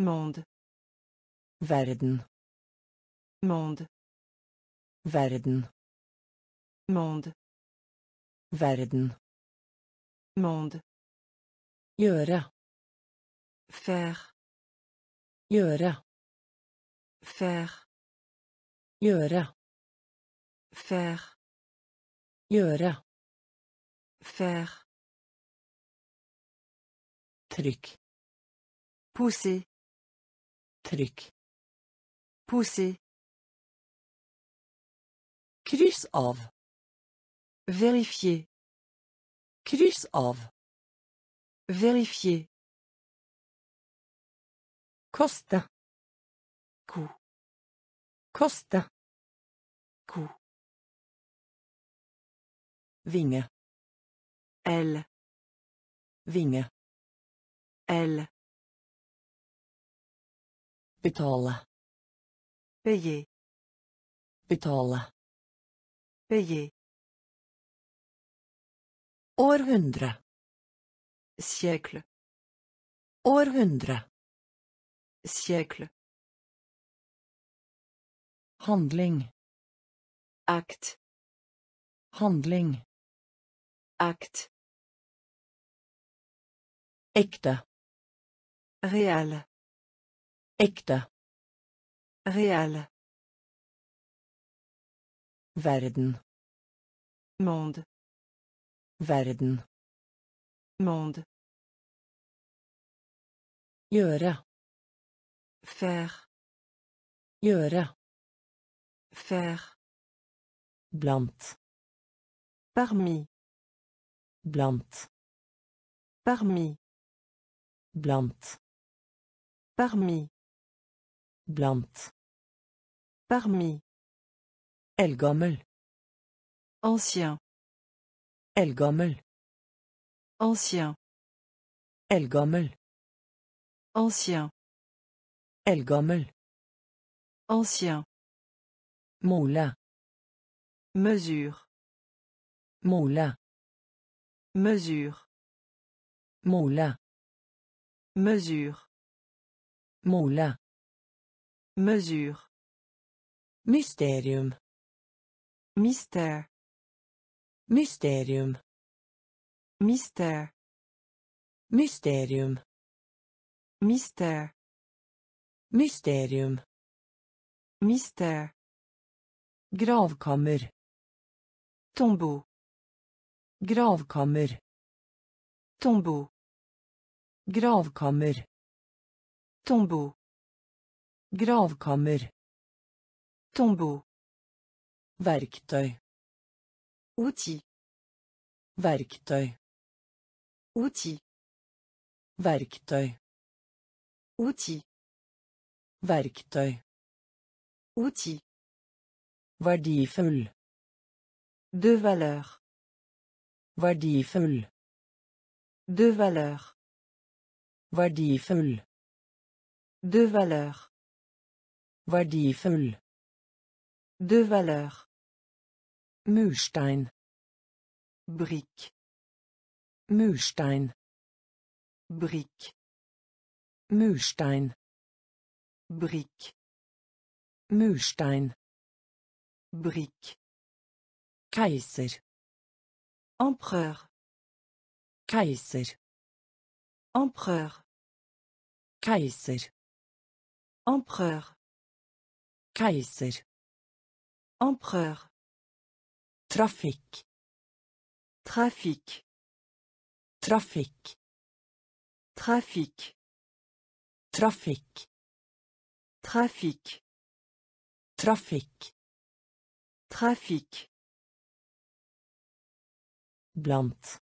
Monde. Verden. Monde. Verden. Monde. Verden. Monde. Gjøre. Faire. Gjøre. Faire. Gjøre. Faire. Gjøre. Faire. Trykk. Pousser. Trykk. Pousser. Kryss av. Vérifier. Kryss av. Vérifier. Koste. Coût. Koste. Coût. Vinge. Elle. Vinge. Elle. Betale. Payer. Betale. Payer. Århundre. Siècle. Århundre. Siècle. Handling. Act. Handling. Act. Äkta. Real. Äkta. Real. Världen. Monde. Världen. Monde. Göra. Faire. Göra. Faire. Bland. Parmi. Bland. Parmi. Blant. Parmi. Blant. Parmi. Eldgammel. Ancien. Eldgammel. Ancien. Eldgammel. Ancien. Eldgammel. Ancien. Måla. Mesure. Måla. Mesure. Måla. Mesure. Måla. Mesure. Mysterium. Mystère. Mysterium. Mystère. Mysterium. Mystère. Mysterium. Mystère. Gravkammer. Tombeau. Gravkammer. Tombeau. Gravkammer. Tombeau. Gravkammer. Tombeau. Verktøy. Outil. Verktøy. Outil. Verktøy. Outil. Verktøy. Outil. Verdifull. De valeur. Verdifull. De valeur. Verdifull. De valeur. Verdifull. De valeur. Murstein. Brique. Murstein. Brique. Murstein. Brique. Murstein. Brique. Kaiser. Empereur. Kaiser. Empereur. Kaiser. Empereur. Kaiser. Empereur. Trafic. Trafic. Trafic. Trafic. Trafic. Trafic. Trafic. Trafic. Blant.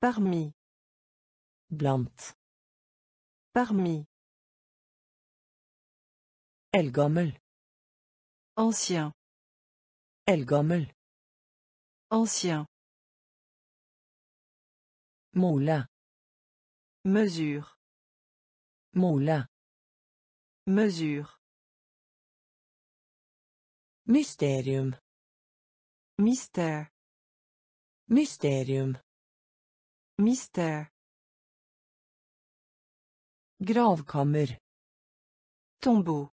Parmi. Blant. Parmi. Eldgammel. Ancien. Eldgammel. Ancien. Måla. Mesure. Måla. Mesure. Mysterium. Mystère. Mysterium. Mystère. Gravkammer. Tombeau.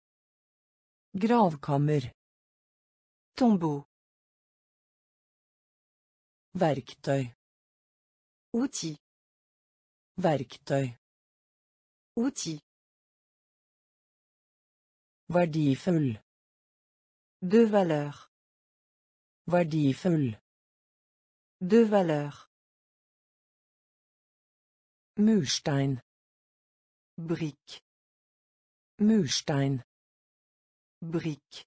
Gravkammer. Tombeau. Verktøy. Outil. Verktøy. Outil. Verdifull. De valeur. Verdifull. De valeur. Murstein. Brique. Murstein. Brique.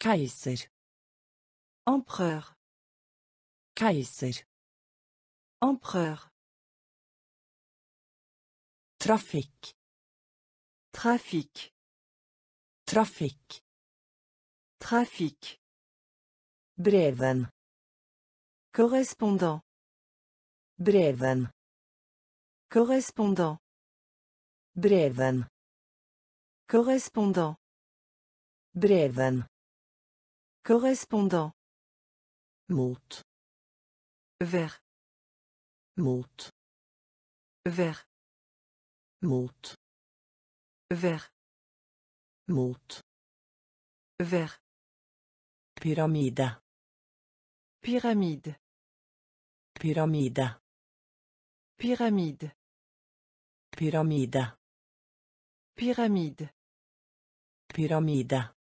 Kaiser. Empereur. Kaiser. Empereur. Trafic. Trafic. Trafic. Trafic. Breven. Correspondant. Breven. Correspondant. Breven. Correspondant. Breven. Correspondant. Mot. Vers. Mot. Vers. Mot. Vers. mot, vers, pyramide, pyramide, pyramide, pyramide, pyramide, pyramide, pyramide,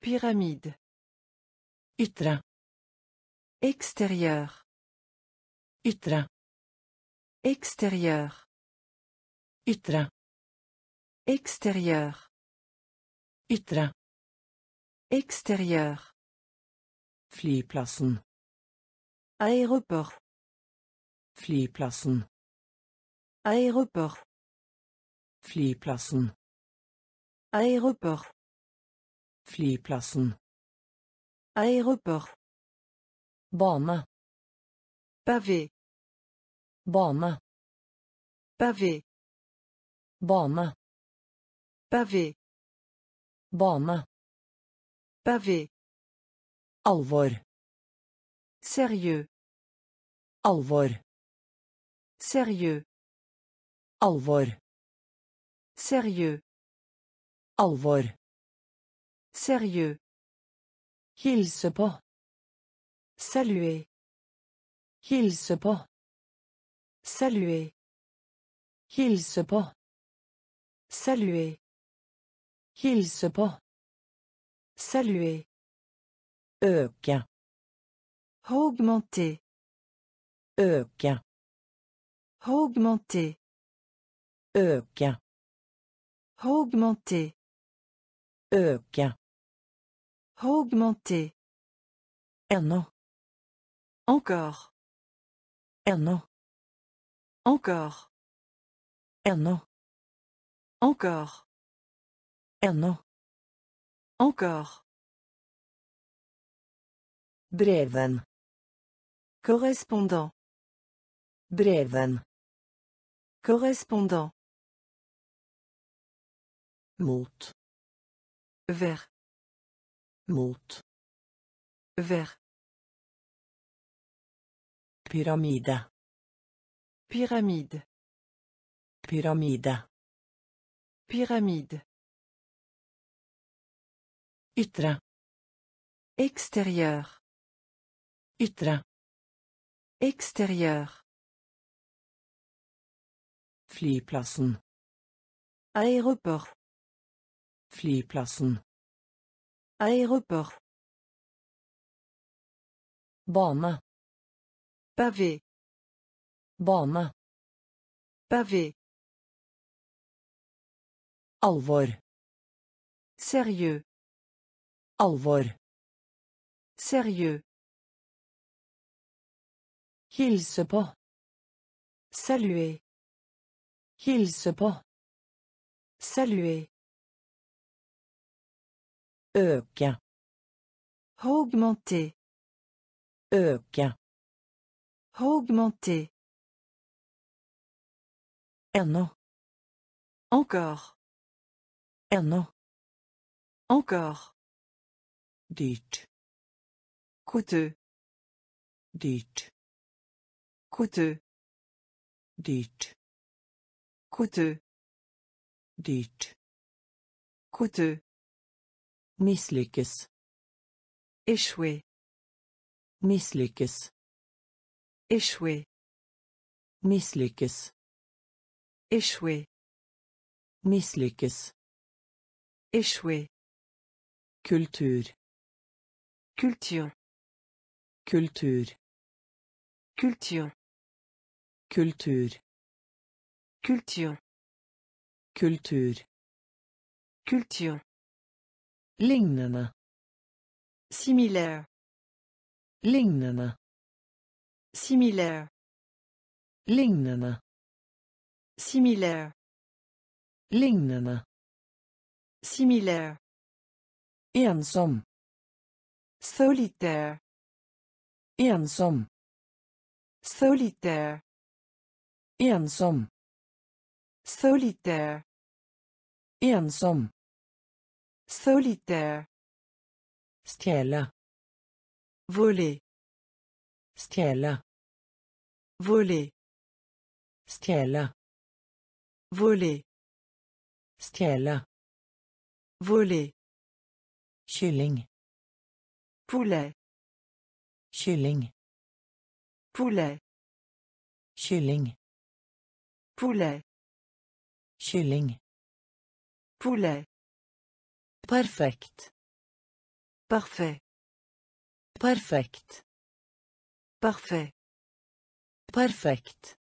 pyramide, yttre, extérieur, yttre, extérieur, yttre, extérieur, yttre, extérieur, flyplassen, aéroport, flyplassen, aéroport, flyplassen, aéroport, flyplassen, aéroport, bane, pavé, bane, pavé, bane, pavé, bane, pavé, alvor, sérieux, alvor, sérieux, alvor, sérieux, alvor, sérieux, hilse på, saluer, hilse på, saluer, hilse på, saluer, hilse på, saluer, öka, augmenter, öka, augmenter, öka, augmenter, öka, augmenter, ännu, encore, ännu, encore, ännu, encore, ännu, encore, breven, correspondant, breven, correspondant, mot, vers, mot, vers, pyramide, pyramide, pyramide, pyramide, yttre, extérieur, yttre, extérieur, flyplassen, aéroport, flyplassen, aéroport, bane, pavé, bane, pavé, alvor, sérieux, alvor, sérieux, hilse på, saluer, hilse på, saluer, öka, augmenter, ännu, encore, dyrt, coûteux, dyrt, coûteux, dyrt, coûteux, misslyckas, échouer, misslyckas, échouer, misslyckas, échouer, misslyckas, échouer, kultur, kultur, kultur, kultur, kultur, kultur, kultur, kultur, lignende, similaire, lignende, similaire, lignende, similaire, lignende, similaire, ensom, solitaire, ensom, solitaire, ensom, solitaire, ensom, solitaire, stjäla, voler, stjäla, voler, stjäla, voler, stjäla, Voler. Kylling. Poulet. Kylling. Poulet. Kylling. Poulet. Kylling. Poulet. Perfekt. Parfait. Perfekt. Parfait. Perfekt.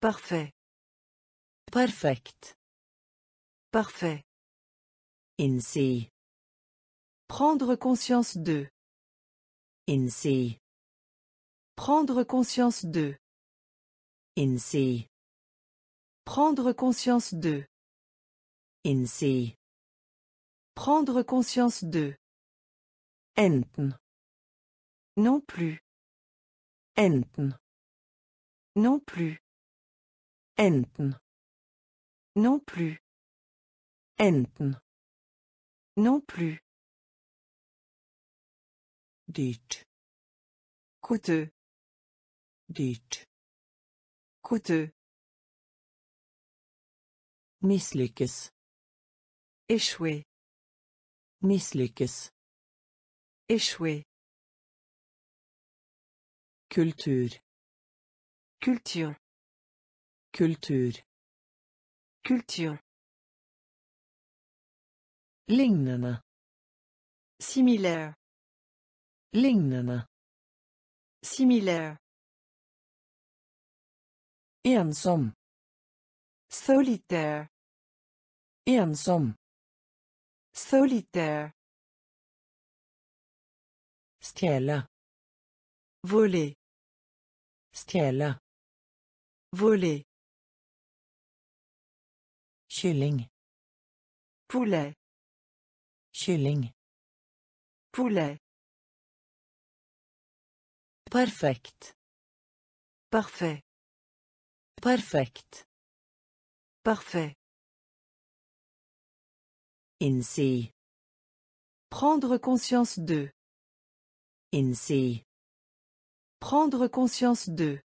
Parfait. Perfekt. Parfait. Insi. Prendre conscience de. Insi. Prendre conscience de. Insi. Prendre conscience de. Insi. Prendre conscience de. Enten. Non plus. Enten. Non plus. Enten. Non plus. Enten. Non plus. Dyrt. Coûteux. Dyrt. Coûteux. Misslyckas. Échouer. Misslyckas. Échouer. Culture. Culture. Culture. Culture. Lignende. Similaire. Lignende. Similaire. Ensom. Solitaire. Ensom. Solitaire. Stjäla. Voler. Stjäla. Voler. Kylling. Poulet. Kylling. Poulet. Perfekt. Parfait. Perfekt. Parfait. Insi. Prendre conscience de. Insi. Prendre conscience de.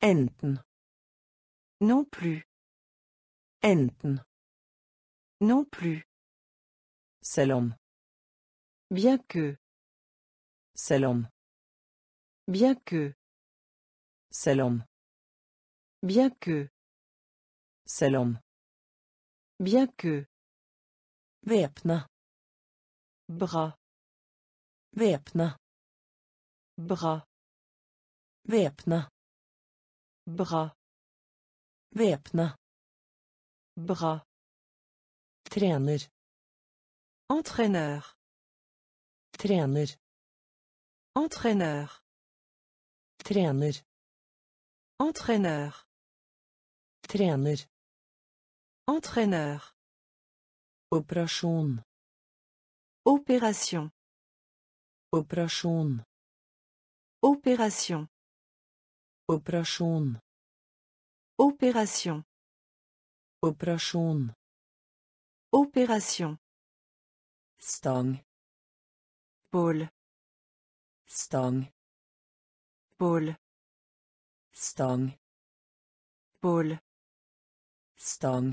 Enten. Non plus. Enten. Non plus. Selon. Bien que. Selon. Bien que. Selon. Bien que. Selon. Bien que. Väpna. Bras. Väpna. Bras. Väpna. Bras. Väpna. Bras. Träner. Entraîneur. Träner. Entraîneur. Träner. Entraîneur. Träner. Entraîneur. Operation. Opération. Operation. Opération. Operation. Opération. Operation. Opération. Stang. Pôle. Stang. Pôle. Stang. Pôle. Stang.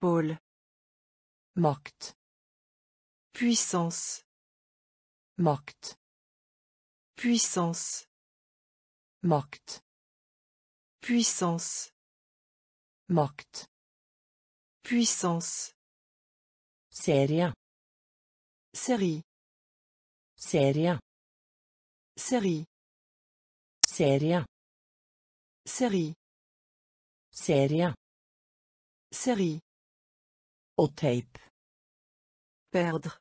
Pôle. Makt. Puissance. Makt. Puissance. Makt. Puissance. Makt. Puissance. Série. Série. Série. Série. Série. Série. Série. Série. Au tape. Perdre.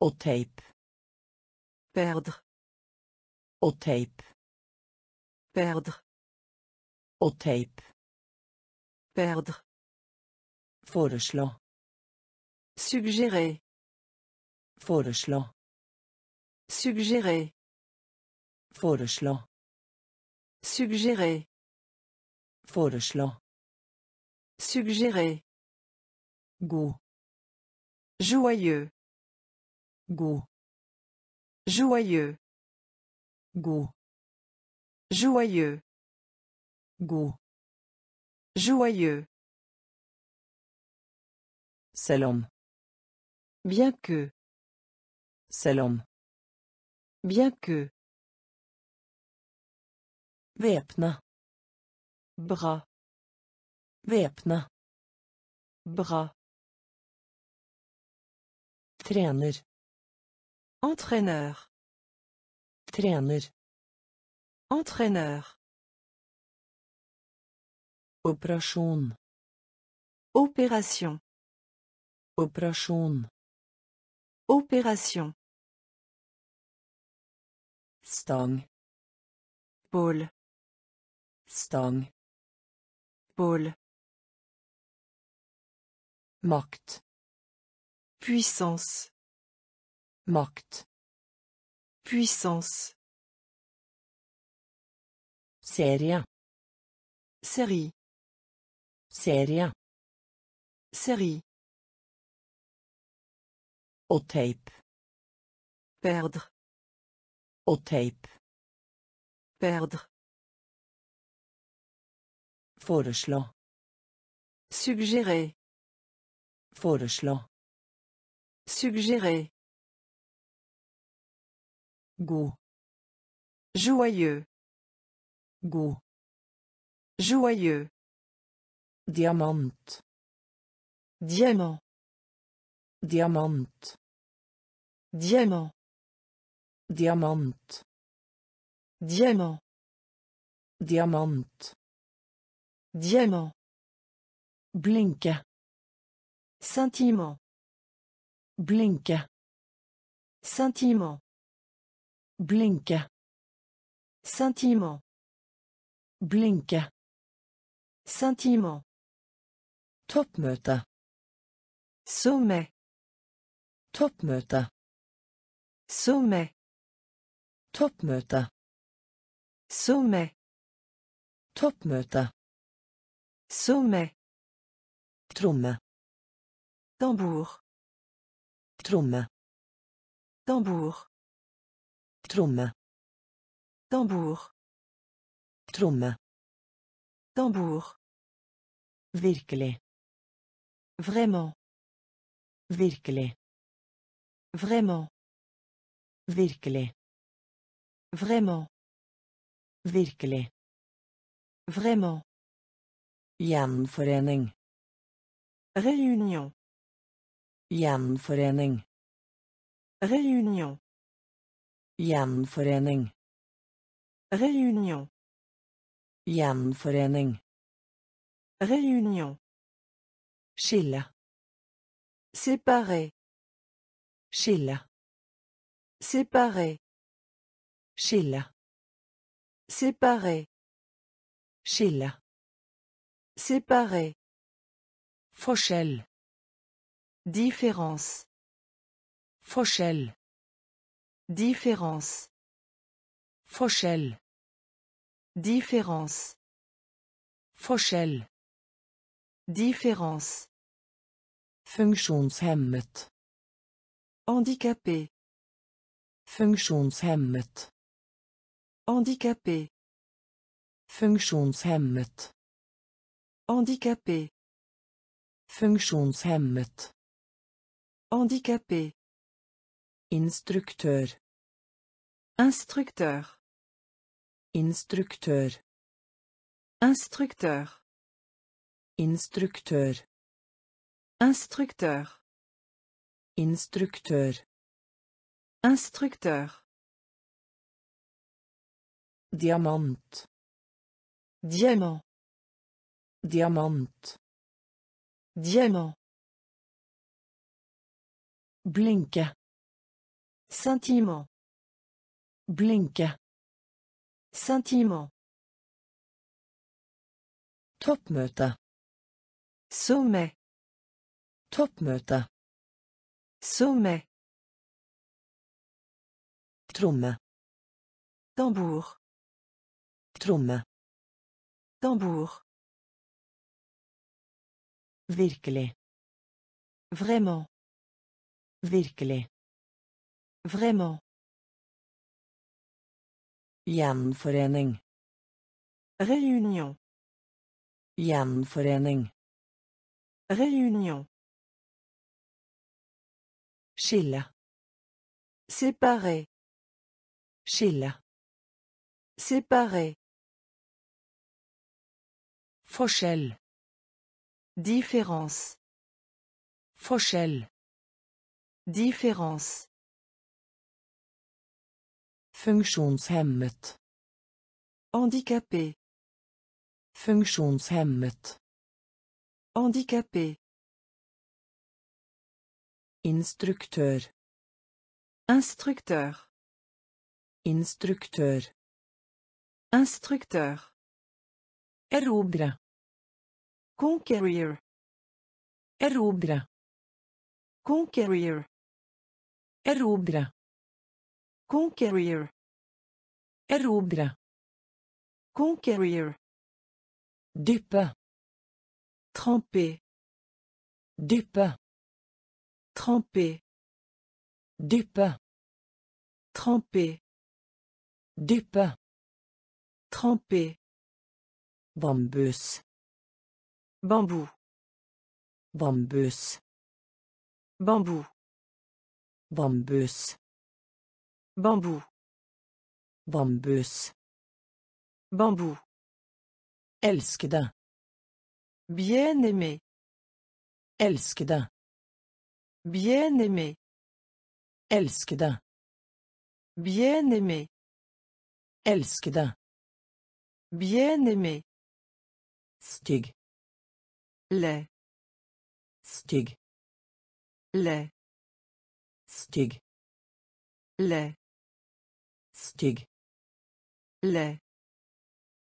Au tape. Perdre. Au tape. Perdre. Au tape. Perdre. Foreslå. Suggérer. Foreslå. Suggérer. Foreslå. Suggérer. Foreslå. Suggérer. God. Joyeux. God. Joyeux. God. Joyeux. God. Joyeux. Selam. Bien que. Selam. Bien que. Väpna. Bras. Väpna. Bras. Träner. Entraîneur. Träner. Entraîneur. Operation. Opération. Operation. Opération. Stang. Pôle. Stang. Pôle. Makt. Puissance. Makt. Puissance. Série. Série. Série. Série. Au tape. Perdre. Au tape. Perdre. Foreslå. Suggérer. Foreslå. Suggérer. Goût. Joyeux. Goût. Joyeux. Diamant. Diamant. Diamant. Diamant. Diamant. Diamant. Diamant. Diamant. Blinka. Sentiment. Blinka. Sentiment. Blinka. Sentiment. Blinka. Sentiment. Toppmöte. Sommet. Toppmöte. Sommet. Toppmöte. Sommet. Toppmöte. Sommet. Tromme. Tambour. Tromme. Tambour. Tromme. Tambour. Tromme. Tambour. Virkelig. Vraiment. Virkelig. Vraiment. Virkelig. Vraiment. Virkelig. Vraiment. Gjenforening. Réunion. Gjenforening. Réunion. Gjenforening. Réunion. Gjenforening. Réunion. Skille. Séparer. Skille. Séparer. Skille. Séparer. Skille. Séparer. Forskjell. Différence. Forskjell. Différence. Forskjell. Différence. Forskjell. Différence. Funktionshemmet. Handicapé. Funktionshemmet. Handicapé. Funktionshemmet. Handicapé. Funktionshemmet. Handicapé. Instructeur. Instructeur. Instructeur. Instructeur. Instructeur. Instructeur. Instructeur. Instructeur. Diamant. Diamant. Diamant. Diamant. Blinka. Sentiment. Blinka. Sentiment. Toppmöte. Sommet. Toppmöte. Sommet. Tromme. Tambour. Tromme. Tambour. Virkelig. Vraiment. Virkelig. Vraiment. Gjenforening. Réunion. Gjenforening. Réunion. Sheila. Séparé. Sheila. Séparé. Fauchel. Différence. Fauchel. Différence. Funktionshemmet. Handicapé. Funktionshemmet. Handicapé. Instructeur. Instructeur. Instructeur. Instructeur. Erobre. Conquérir. Erobre. Conquérir. Erobre. Conquérir. Erobre. Conquérir. Dupe. Tremper. Dupe. Tremper. Dupe. Tremper. Dupe. Tremper. Bambus. Bambou. Bambus. Bambou. Bambus. Bambou. Bambus. Bambou. Elskede. Bien aimé. Elskede. Bien aimé. Elskede. Bien aimé. Elskede. Bien aimé. Stygg. Laid. Stygg. Laid. Stygg. Laid. Stygg. Laid.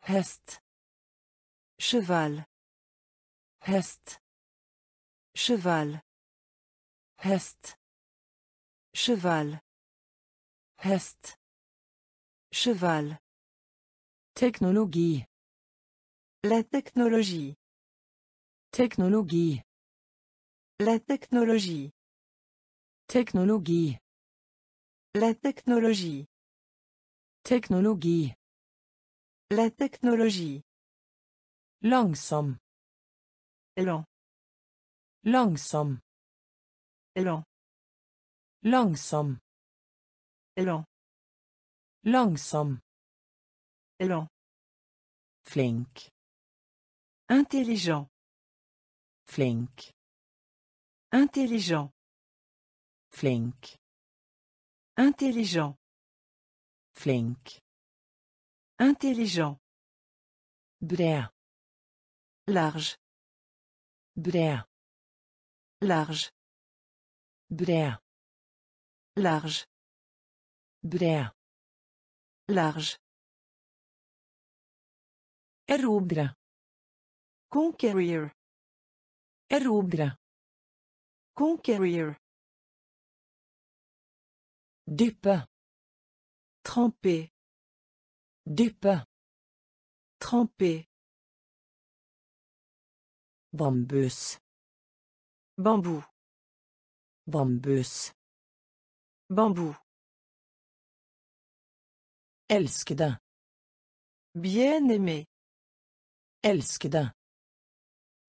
Hest. Cheval. Hest. Cheval. Hest. Cheval. Hest. Cheval. Technologie. La technologie. Technologie. La technologie. Technologie. La technologie. Technologie. La technologie. Langsom. Lent. Langsom. Lent. Langsom. Lent. Langsom. Lent. Flink. Intelligent. Flink. Intelligent. Flink. Intelligent. Flink. Intelligent. Bred. Large. Bred. Large. Bred. Large. Bred. Large. Erobre. Conquérir. Erobre. Conquérir. Dupe. Tremper. Dupe. Tremper. Bambus. Bambou. Bambus. Bambou. Elskede. Bien aimé. Elskede.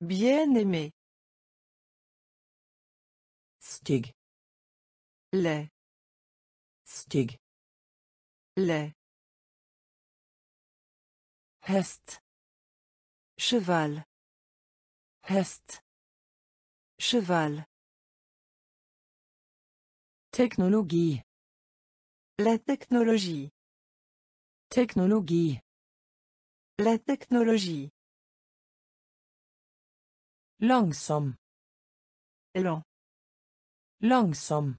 Bien aimé. Stygg. Laid. Stygg. Laid. Hest. Cheval. Hest. Cheval. Technologie. La technologie. Technologie. La technologie. Langsom. Lent. Langsom.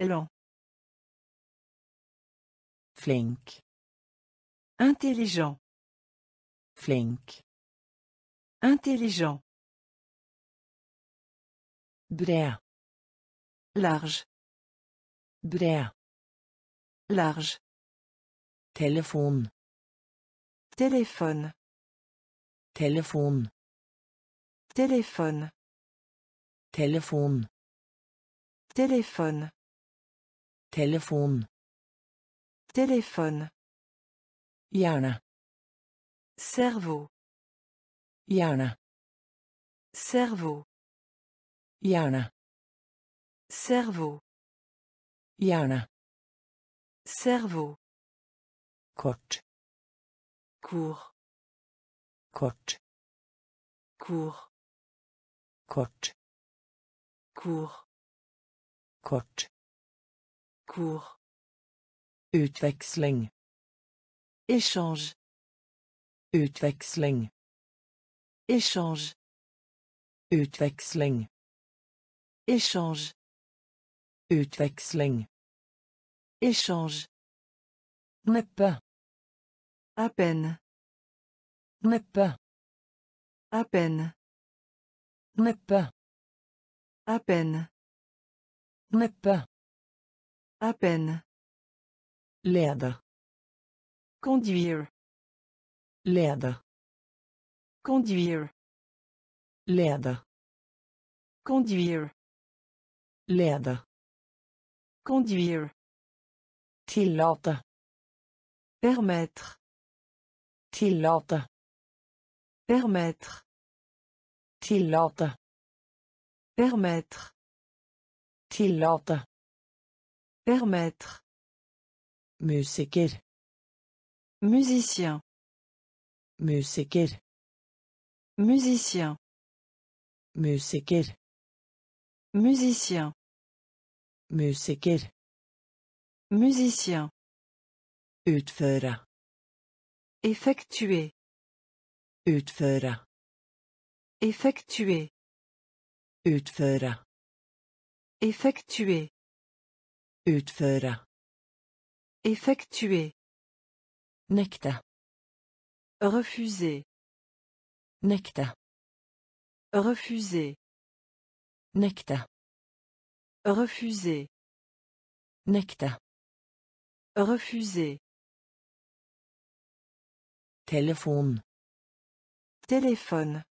Lent. Flink. Intelligent. Flink. Intelligent. Bred. Large. Bred. Large. Téléphone. Téléphone. Téléphone. Téléphone. Téléphone. Téléphone. Téléphone. Téléphone. Hjerne. Cerveau. Hjerne. Cerveau. Hjerne. Cerveau. Hjerne. Cerveau. Kort. Court. Kort. Court. Kort. Court. Kort. Court. Utväxling. Échange. Utväxling. Échange. Utväxling. Échange. Utväxling. Échange. Neppe. À peine. Neppe. À peine. Neppe. À peine. Neppe. À peine. Leder. Conduire. Leder. Conduire. Leder. Conduire. Leder. Conduire. Tillåta. Permettre. Tillåta. Permettre. Tillåta. Permettre. Tillåta. Permettre. Musiker. Musicien. Musiker. Musicien. Musiker. Musicien. Musiker. Musicien. Utföra. Effectuer. Utföra. Effectuer. Utföra. Effectuer. Utföra. Effectuer. Nekta. Refuser. Nekta. Refuser. Nekta. Refuser. Nekta. Refuser. Téléphone. Téléphone.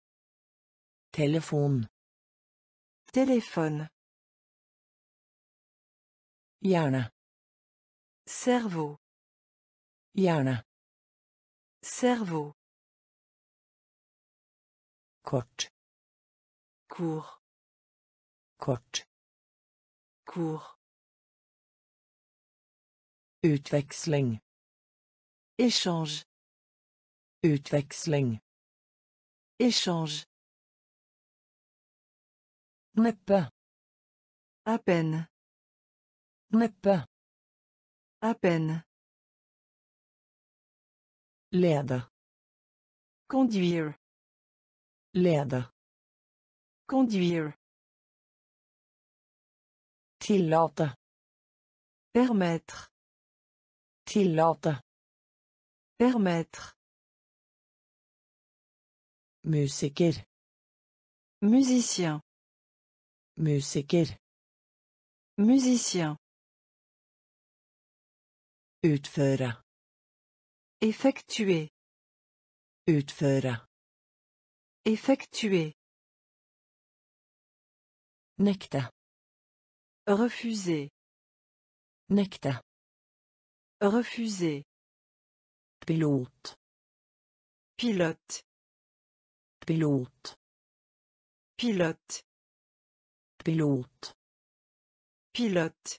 Téléphone. Téléphone. Hjerne. Cerveau. Hjerne. Cerveau. Kort. Court. Kort. Court. Utväxling. Échange. Utväxling. Échange. Neppe. À peine. Neppe. À peine. Leder. Conduire. Leder. Conduire. Tillåta. Permettre. Tillåta. Permettre. Musiker. Musicien. Musiker. Musicien. Utföra. Effectuer. Utföra. Effectuer. Nekta. Refuser. Nekta. Refuser. Pilote. Pilote. Pilote. Pilote. Pilote. Pilote.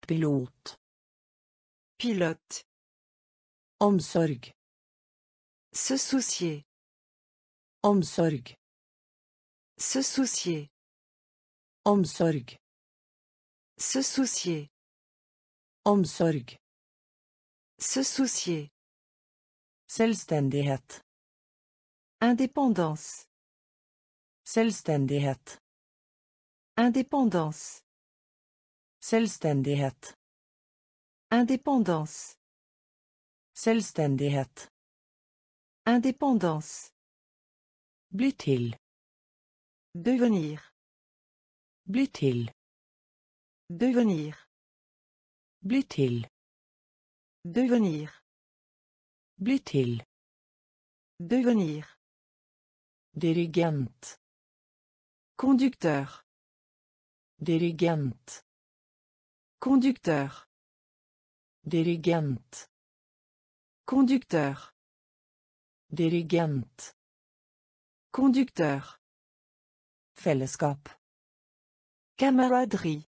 Pilote. Pilote. Omsorg. Se soucier. Omsorg. Se soucier. Omsorg. Se soucier. Omsorg. Se soucier. Selvstendighet. Indépendance. Selvstendighet. Indépendance. Selvstendighet. Indépendance. Selvstendighet. Indépendance. Bli til. Devenir. Bli til. Devenir. Bli til. Devenir. Bli til. Devenir. Dirigent. Conducteur. Dirigent. Conducteur. Dirigent. Conducteur. Dirigent. Conducteur. Fellesskap. Camaraderie.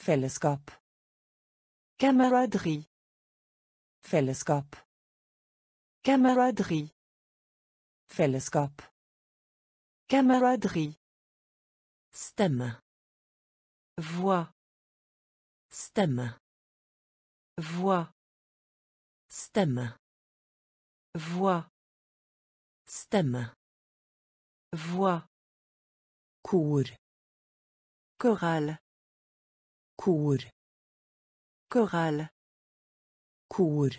Fällskap. Camaraderie. Fällskap. Camaraderie. Fällskap. Camaraderie. Stämma. Voix. Stämma. Voix. Stämma. Voix. Stämma. Voix. Kor. Choral. Kor. Choral. Kor.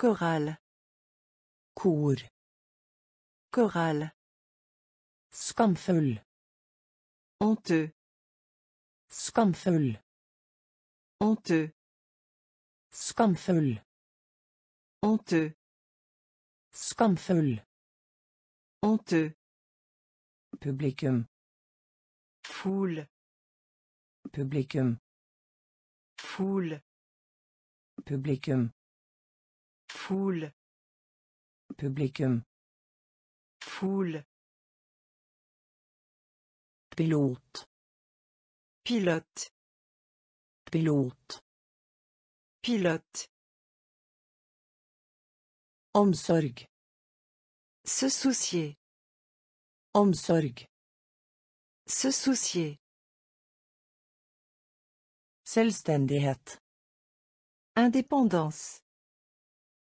Choral. Kor. Choral. Skamfull. Honteux. Skamfull. Honteux. Skamfull. Honteux. Skamfull. Honteux. Publicum. Foule. Publicum. Foule. Publicum. Foule. Publicum. Foule. Pilote. Pilote. Pilote. Pilote. Omsorg. Se soucier. Omsorg. Se soucier. Selvstendighet. Indépendance.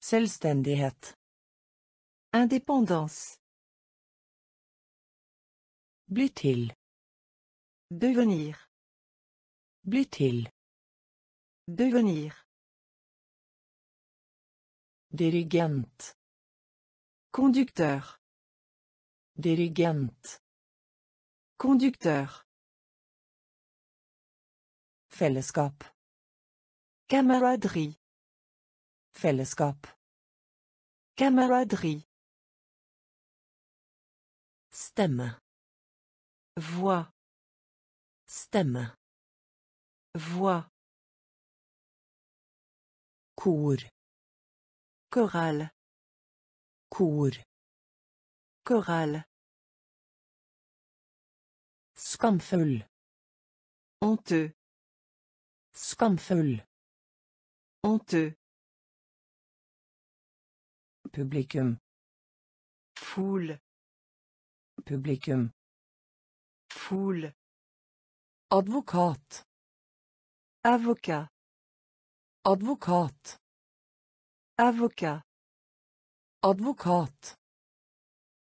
Selvstendighet. Indépendance. Bli til. Devenir. Bli til. Devenir. Dirigent. Conducteur. Dirigent. Conducteur. Fällskap. Camaraderie. Fällskap. Camaraderie. Stämma. Voix. Stämma. Voix. Kor. Choral. Kor. Choral. Skamfull. Honteux. Skamfull. Honteux. Publicum. Foule. Publicum. Foule. Advocat. Avocat. Advocat. Avocat. Advocat.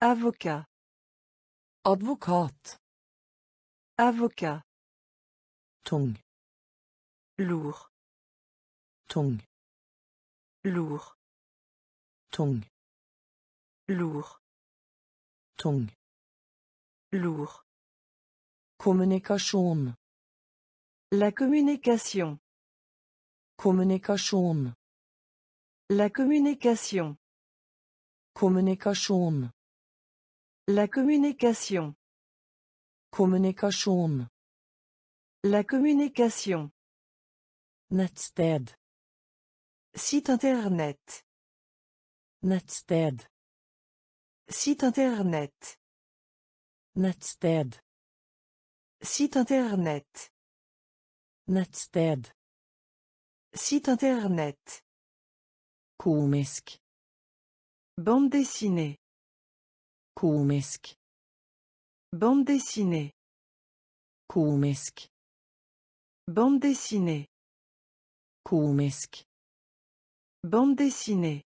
Avocat. Advocat. Avocat. Tung. Lourd. Tung. Lourd. Tung. Lourd. Tung. Lourd. Kommunikation. La communication. Kommunikation. La communication. Kommunikation. La communication. Kommunikation. La communication. Nettsted. Site internet. Nettsted. Site internet. Nettsted. Site internet. Nettsted. Site internet. Komisk. Bande dessinée. Komisk. Bande dessinée. Komisk. Bande dessinée. Komisk. Bande dessinée.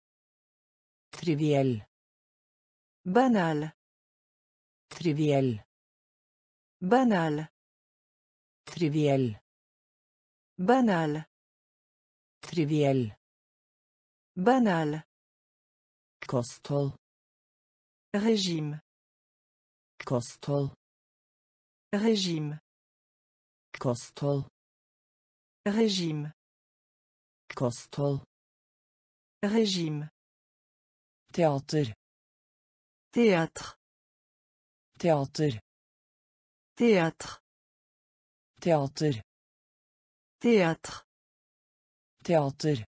Trivial. Banal. Trivial. Banal. Trivial. Banal. Trivial. Banal. Kosthold. Régime. Kosthold. Régime. Kosthold. Régime. Kosthold. Régime. Théâtre. Théâtre. Théâtre. Théâtre. Théâtre. Théâtre. Théâtre.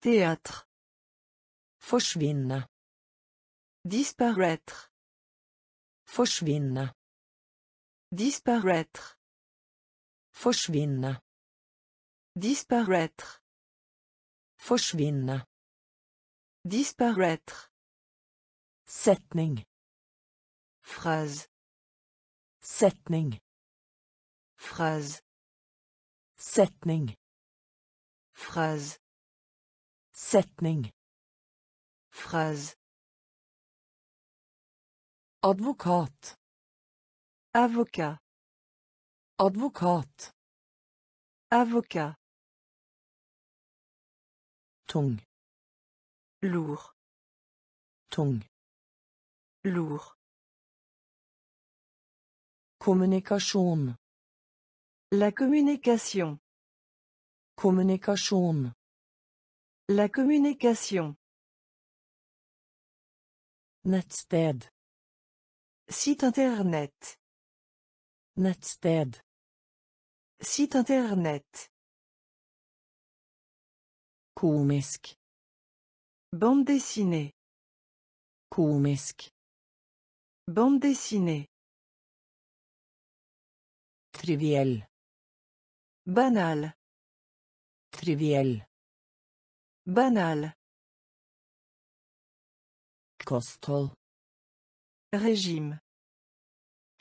Théâtre. Forsvinna. Disparaître. Forsvinna. Disparaître. Försvinna. Disparaître. Försvinna. Disparaître. Sättning. Phrase. Sättning. Phrase. Sättning. Phrase. Sättning. Phrase. Advokat. Avocat. Advokat. Avocat. Tung. Lourd. Tung. Lourd. Kommunikation. La communication. Kommunikation. La communication. Netsted. Site internet. Netsted. Site internet. Komisk. Bande dessinée. Komisk. Bande dessinée. Trivial. Banal. Trivial. Banal. Kosthold. Régime.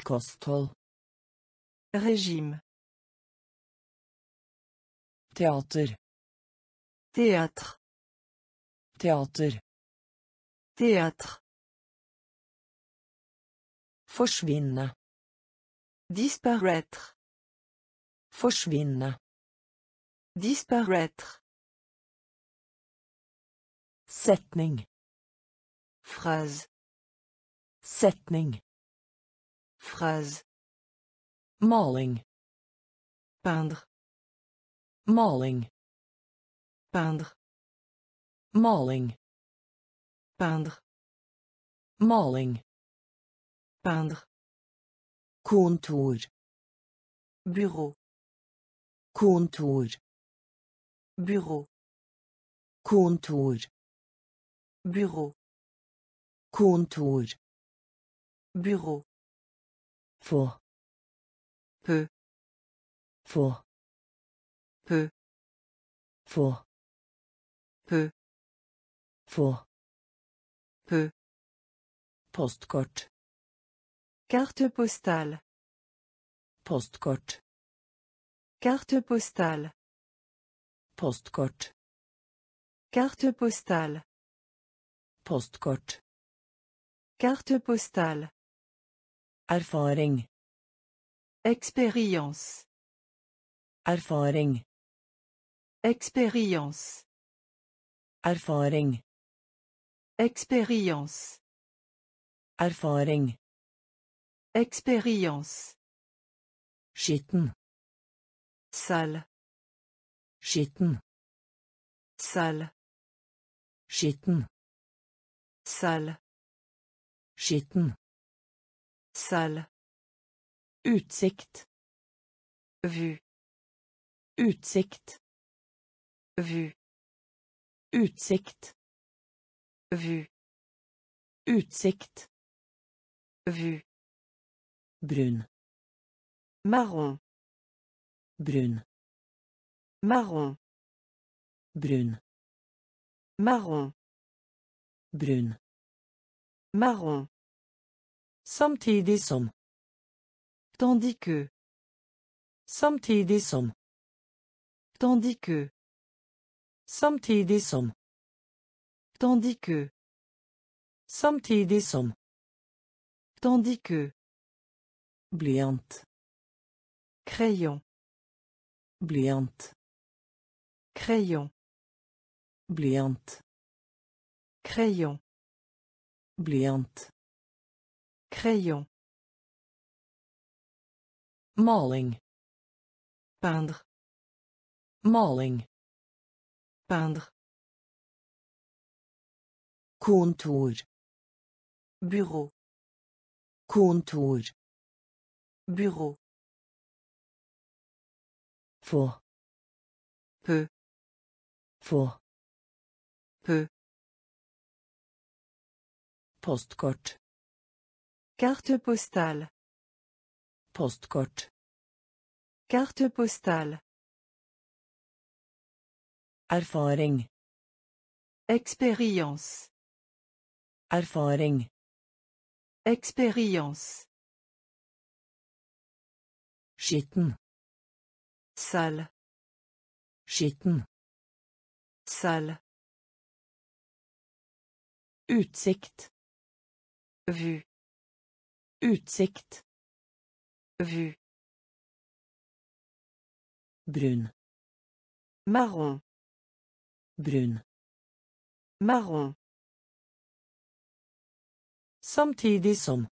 Kosthold. Régime. Théâtre. Théâtre. Théâtre. Théâtre. Försvinna. Disparaître. Försvinna. Disparaître. Sättning. Phrase. Sättning. Phrase. Maling. Peindre. Maling. Peindre. Maling. Peindre. Maling. Peindre. Kontor. Bureau. Kontor. Bureau. Kontor. Bureau. Kontor. Bureau. Få. Peu. Få. Peu. Få. Peu. Få. Peu. Postkort. Carte postale. Postkort. Carte postale. Postkort. Carte postale. Postkort. Carte postale. Erfaring. Expérience. Erfaring. Expérience. Erfaring. Expérience. Erfaring. Expérience. Skitten. Sale. Skitten. Sale. Skitten. Sale. Skitten. Sale. Utsikt. Vue. Utsikt. Vue. Utsikt. Vue. Utsikt. Vue. Brune. Marron. Brune. Marron. Brune. Marron. Brune. Marron. Samtidig som. Tandis que. Samtidig som. Tandis que. Samtidig som. Tandis que. Samtidig som. Tandis que. Blyant. Crayon. Blyant. Crayon. Blyant. Crayon. Blyant. Crayon. Maling. Peindre. Maling. Peindre. Kontor. Bureau. Kontor. Bureau. Få. Peu. Få. Peu. Postkort. Carte postale. Postkort. Carte postale. Erfaring. Expérience. Erfaring. Expérience. Skitten. Sale. Skitten. Sale. Utsikt. Vue. Utsikt. Vue. Brun. Marron. Brun. Marron. Samtidig som.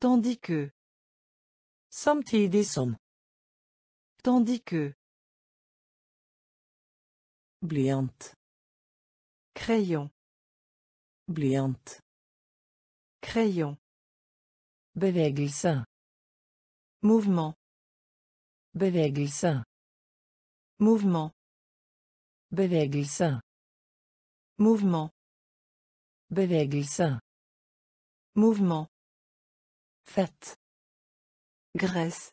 Tandis que. Samtidig som. Tandis que. Blyant. Crayon. Blyant. Crayon. Bevegelse. Mouvement. Bevegelse. Mouvement. Bevegelse. Mouvement. Bevegelse. Mouvement. Fête. Graisse.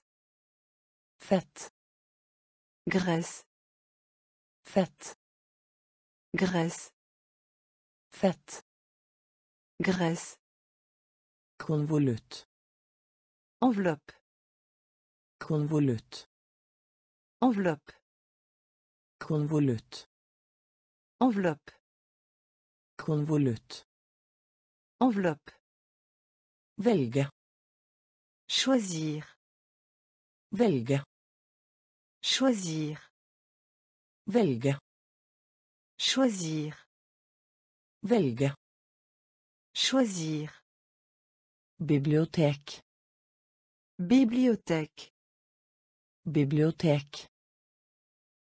Fête. Graisse. Fête. Graisse. Fête. Graisse. Convolute. Enveloppe. Convolute. Enveloppe. Convolute. Enveloppe. Convolute. Enveloppe. Velge. Choisir. Velge. Choisir. Velge. Choisir. Velge. Choisir. Bibliothèque. Bibliothèque. Bibliothèque.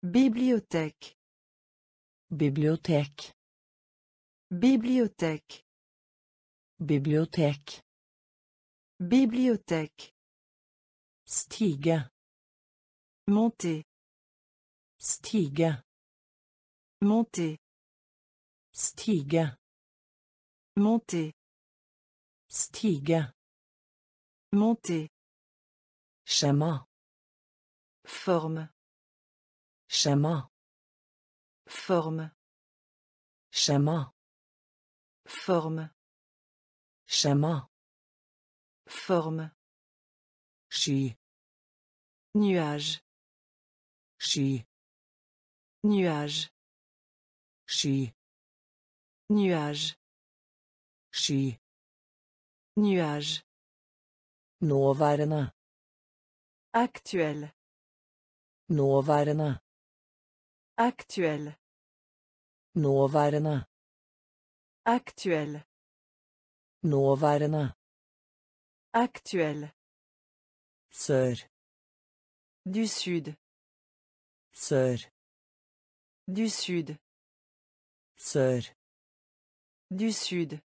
Bibliothèque. Bibliothèque. Bibliothèque. Bibliothèque. Bibliothèque. Stige. Monter. Stige. Monter. Stige. Monter. Stige. Monter. Schéma. Forme. Schéma. Forme. Schéma. Forme. Schéma. Forme. Sky. Nuage. Sky. Nuage. Sky. Nuage. Sky. Nuage. Nåværende. Actuel. Nåværende. Actuel. Nåværende. Actuel. Nåværende. Actuel. Sør. Du sud. Sør. Du sud. Sør. Du sud.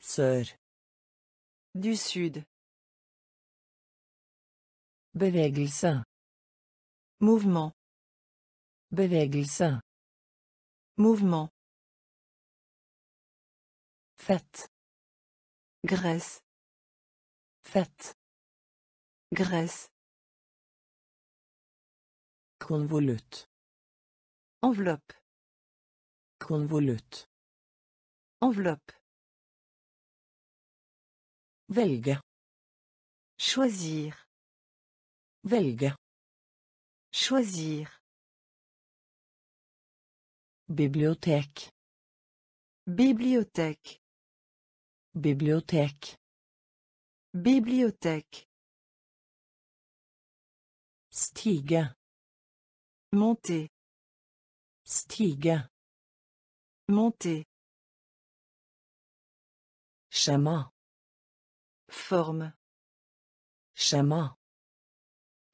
Sør. Du sud. Bevegelse. Mouvement. Bevegelse. Mouvement. Fête. Graisse. Fête. Graisse. Convolute. Enveloppe. Convolute. Enveloppe. Velge. Choisir. Velge. Choisir. Bibliothèque. Bibliothèque. Bibliothèque. Bibliothèque. Stige. Monter. Stige. Monter. Schéma. Forme. Schéma.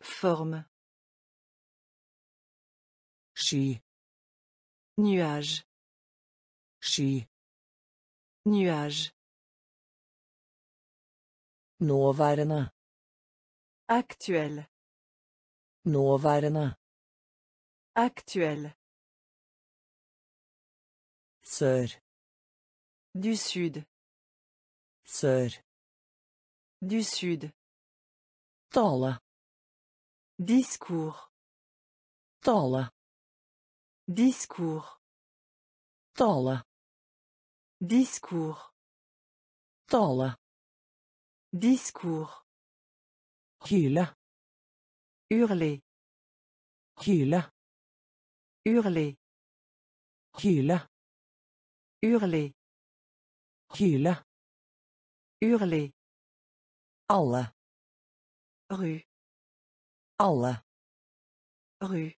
Forme. Sky. Nuage. Sky. Nuage. Nåværende. Actuel. Nåværende. Actuel. Sør. Du sud. Sør. Du sud. Tale. Discours. Tale. Discours. Tale. Discours. Tale. Discours. Hyle. Hurler. Hyle. Hurler. Hyle. Hurler. Hyle. Hurler. Alle. Rue. Alle. Rue.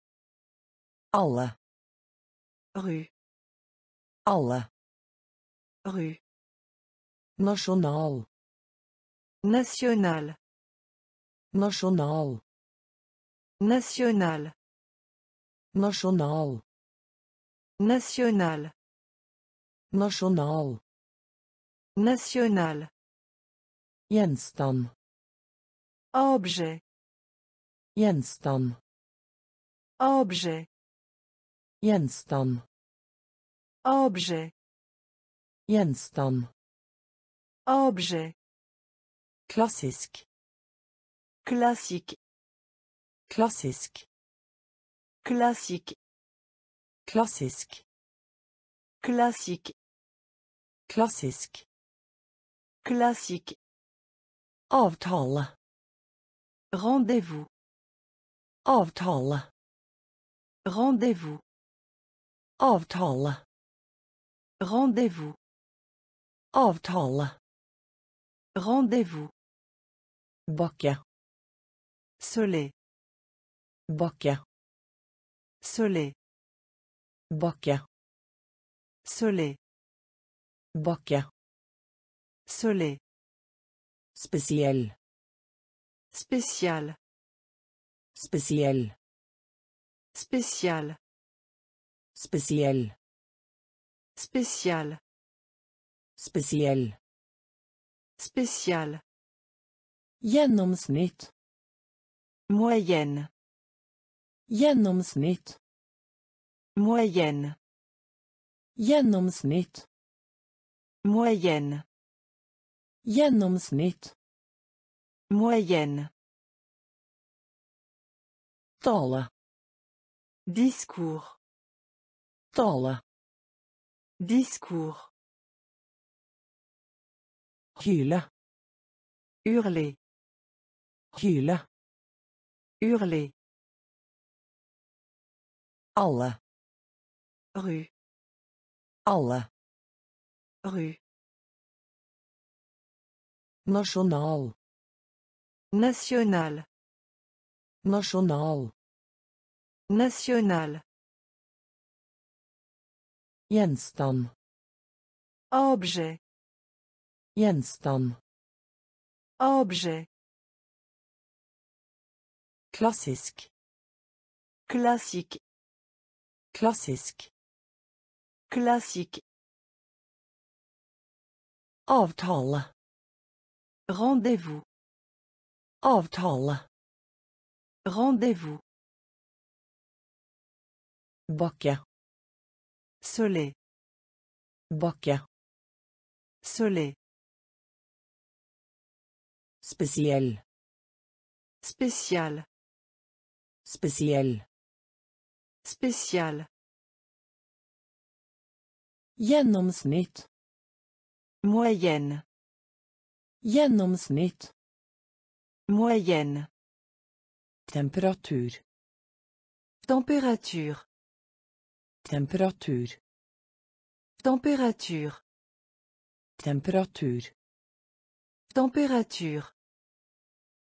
Alle. Rue. Alle. Rue. National. National. National. National. National. National. National. National. Gjenstand. Objet. Gjenstand. Objet. Gjenstand. Objet. Gjenstand. Objet. Klassisk. Klassisk. Klassisk. Klassisk. Klassisk. Klassisk. Klassisk. Klassisk. Avtale. Rendez-vous. Avtale. Rendez-vous. Avtale. Rendez-vous. Avtale. Rendez-vous. Bakke. Soleil. Bakke. Soleil. Bakke. Soleil. Bakke. Soleil. Spécial. Spécial. Spécial. Spécial. Spécial. Spécial. Spécial. Spécial. Genomsnitt. Moyenne. Genomsnitt. Moyenne. Genomsnitt. Moyenne. Genomsnitt. Moyenne. Tale. Discours. Tale. Discours. Hyle. Hurler. Hyle. Hurler. Alle. Rue. Alle. Rue. National. National. National. National. Gjenstand. Objet. Gjenstand. Objet. Klassisk. Klassisk. Klassisk. Klassisk. Avtale. Rendez-vous. Avtale. Rendez-vous. Bakke. Soleil. Bakke. Soleil. Spécial. Spécial. Spécial. Spécial. Genomsnitt. Moyenne. Genomsnitt. Moyenne. Température. Température. Température. Température. Température. Température.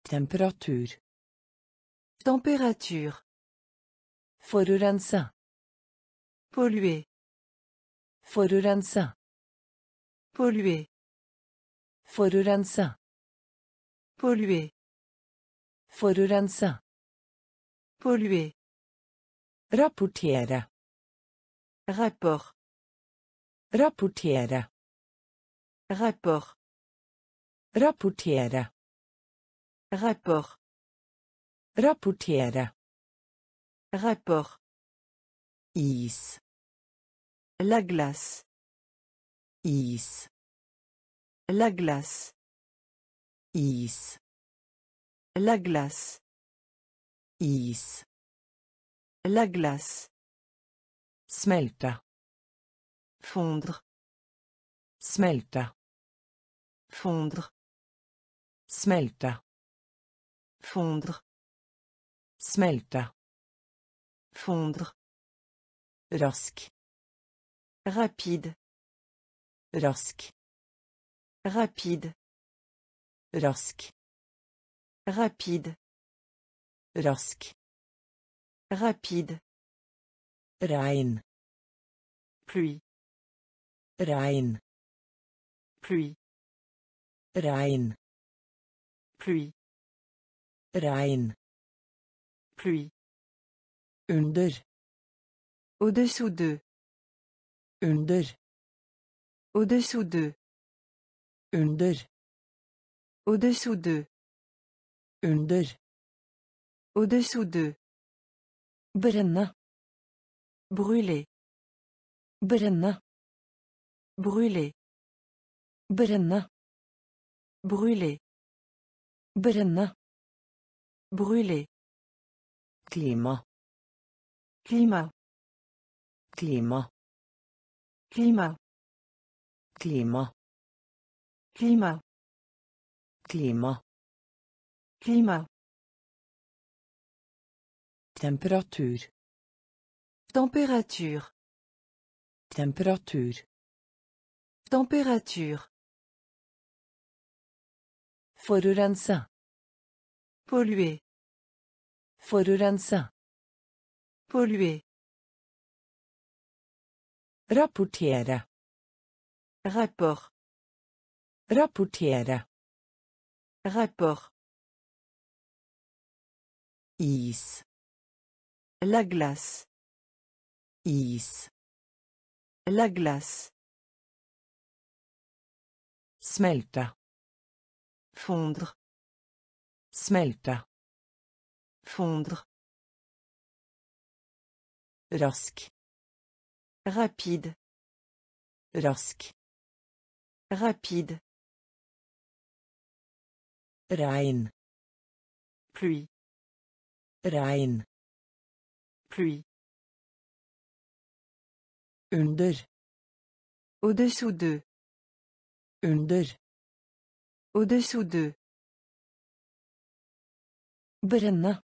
Température. Température. Forurensa. Polluer. Forurensa. Polluer. Forurensa. Polluer. Forurensa. Polluer. Rapportera. Rapport. Rapportera. Rapport. Rapportera. Rapport. Rapportera. Rapport. Is. La glace. Is. La glace. Is. La glace. Is. La glace. Smälta. Fondre. Smälta. Fondre. Smälta. Fondre. Smälta. Fondre. Lorsque. Rapide. Lorsque. Rapide. Lorsque. Rapide. Lorsque. Rapide. Regn. Pluie. Regn. Pluie. Regn. Pluie. Regn. Pluie. Under. Au-dessous de. Under. Au-dessous de. Under. Au-dessous de. Under. Au-dessous de. Bränna. Brûler. Bränna. Brûler. Bränna. Brûler. Bränna. Brûler. Climat. Climat. Climat. Climat. Climat. Climat. Climat. Climat. Température. Température. Température. Température. Forurensa. Polluer. Forurensa. Polluer. Rapportera. Rapport. Rapportera. Rapport. Is. La glace. Is. La glace. Smälta. Fondre. Smälta. Fondre. Lorsque. Rapide. Lorsque. Rapide. Regn. Pluie. Regn. Pluie. Under. Au-dessous de. Under. Au-dessous de. Bränna.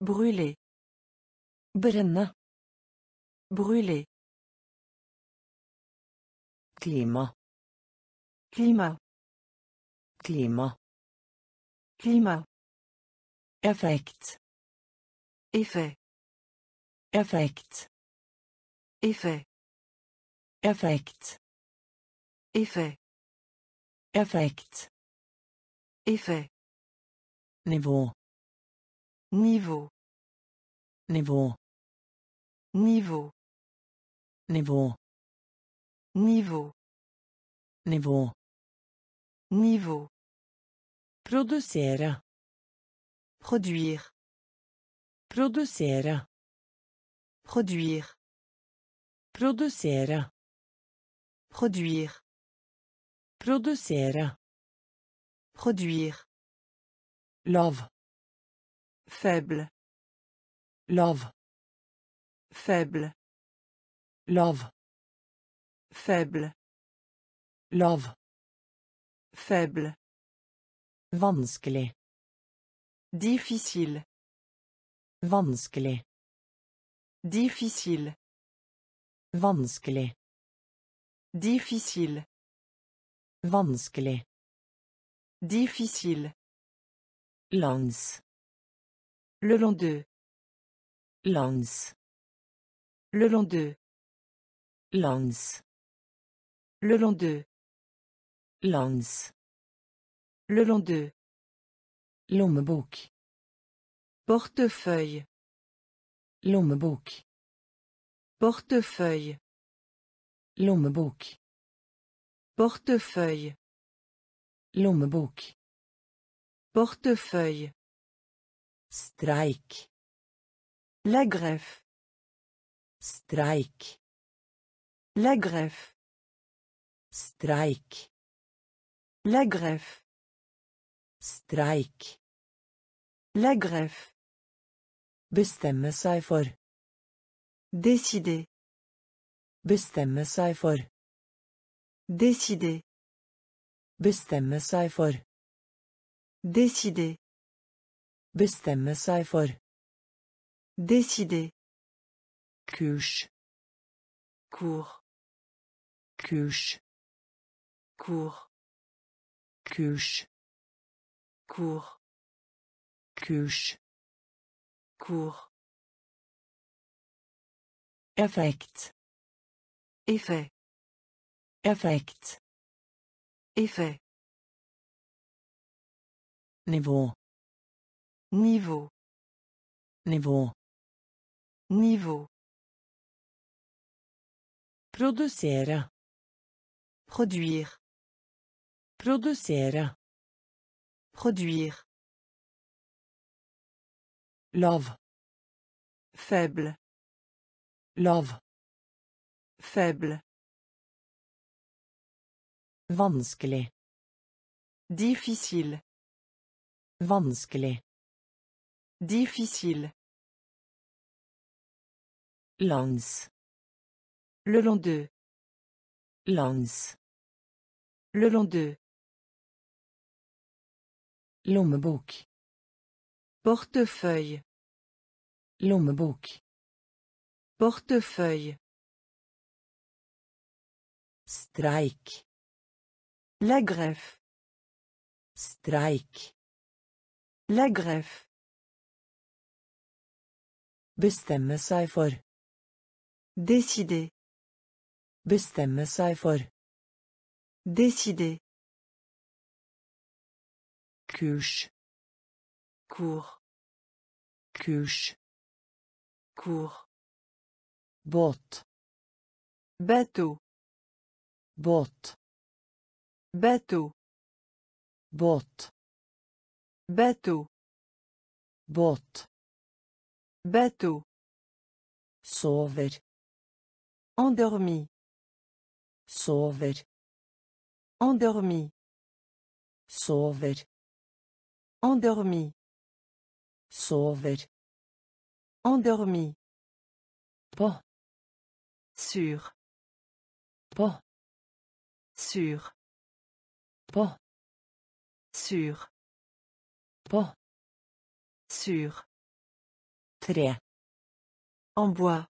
Brûler. Bränna. Brûler. Climat. Climat. Climat. Climat. Effect. Effet. Effect. Effet. Effect. Effet. Effect. Effet. Niveau. Niveau. Niveau. Niveau. Niveau. Niveau. Niveau. Niveau. Producera. Produire. Producera. Produire. Producera. Produire. Producera. Produire. Love. Faible. Love. Faible. Love. Faible. Love. Faible. Vanskelig. Difficile. Vanskelig. Difficile. Vanskelig. Difficile. Vanskelig. Difficile. Langs. Le long de. Langs. Le long de. Langs. Le long de. Langs. Le long de. Lommebok. Portefeuille. Lommebok. Portefeuille. Lommebok. Portefeuille. Lommebok. Portefeuille. Strike. La greffe. Strike. La greffe. Strike. La greffe. Strike. La greffe. Bestemme seg for. Décider. Bestemme seg for. Décider. Bestemme seg for. Décider. Bestemme seg for. Décider. Kurs. Cours. Kurs. Cours. Kurs. Cours. Kurs. Cours. Effekt. Effet. Effekt. Effet. Niveau. Niveau. Niveau. Niveau. Producere. Produire. Producere. Produire. Love. Faible. Love. Faible. Vanskelig. Difficile. Vanskelig. Difficile. Lands. Le long de. Lands. Le long de. Lommebok. Portefeuille. Lommebok. Portefeuille. Streik. La greffe. Streik. La greffe. Bestemme seg for. Décider. Bestemme seg for. Décider. Kurs. Cours. Kurs. Cours. Båt. Bateau. Båt. Bateau. Båt. Bateau. Båt. Bateau. Sover. Endormi. Sover. Endormi. Sover. Endormi. Sover. Endormi. Pas. Sur. Pas. Sur. Pas. Sur. Pas. Sur. Tre. En bois.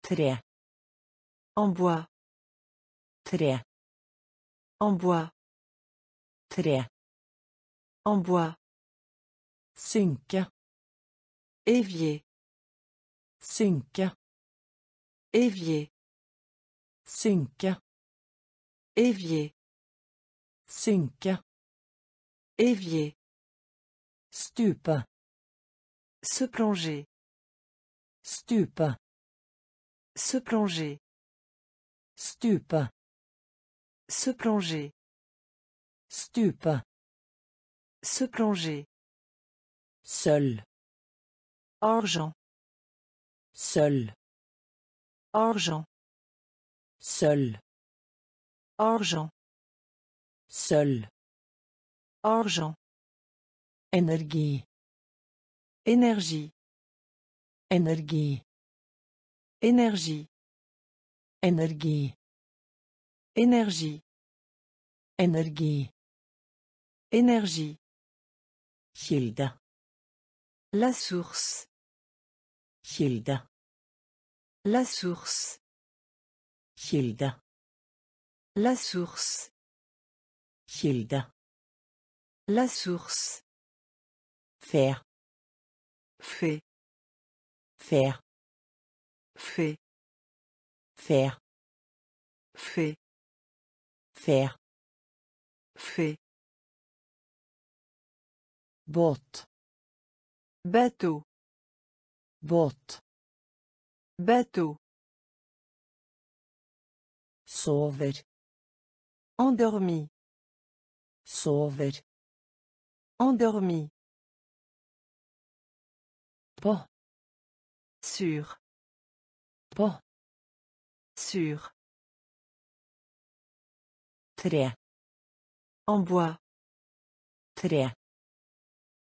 Tre. En bois. Tre. En bois. Tre. En bois. Synke. Évier. Synke. Évier. Synke. Évier. Synke. Évier. Stupe. Se plonger. Stupe. Se plonger. Stupe. Se plonger. Stupe. Se plonger. Seul. Argent. Seul. Argent. Seul. Argent. Seul. Argent. Énergie. Énergie. Énergie. Énergie. Énergie. Énergie. Énergie. Énergie. Kilde. La source. Kilde. La source. Kilde. La source. Kilde. La source. Faire. Fait. Faire. Fait. Faire. Fait. Faire. Fait. Båt. Bateau. Båt. Bateau. Sover. Endormi. Sover. Endormi. Pas. Sur. Pas. Sur. Tre. En bois. Tre.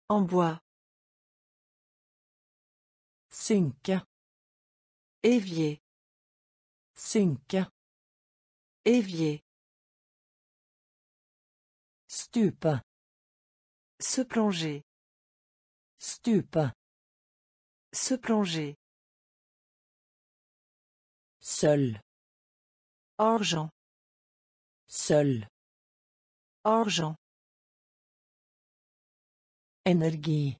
En bois. Synke. Évier. Synke. Évier. Stupe. Se plonger. Stupe. Se plonger. Seul. Argent. Seul. Argent. Énergie.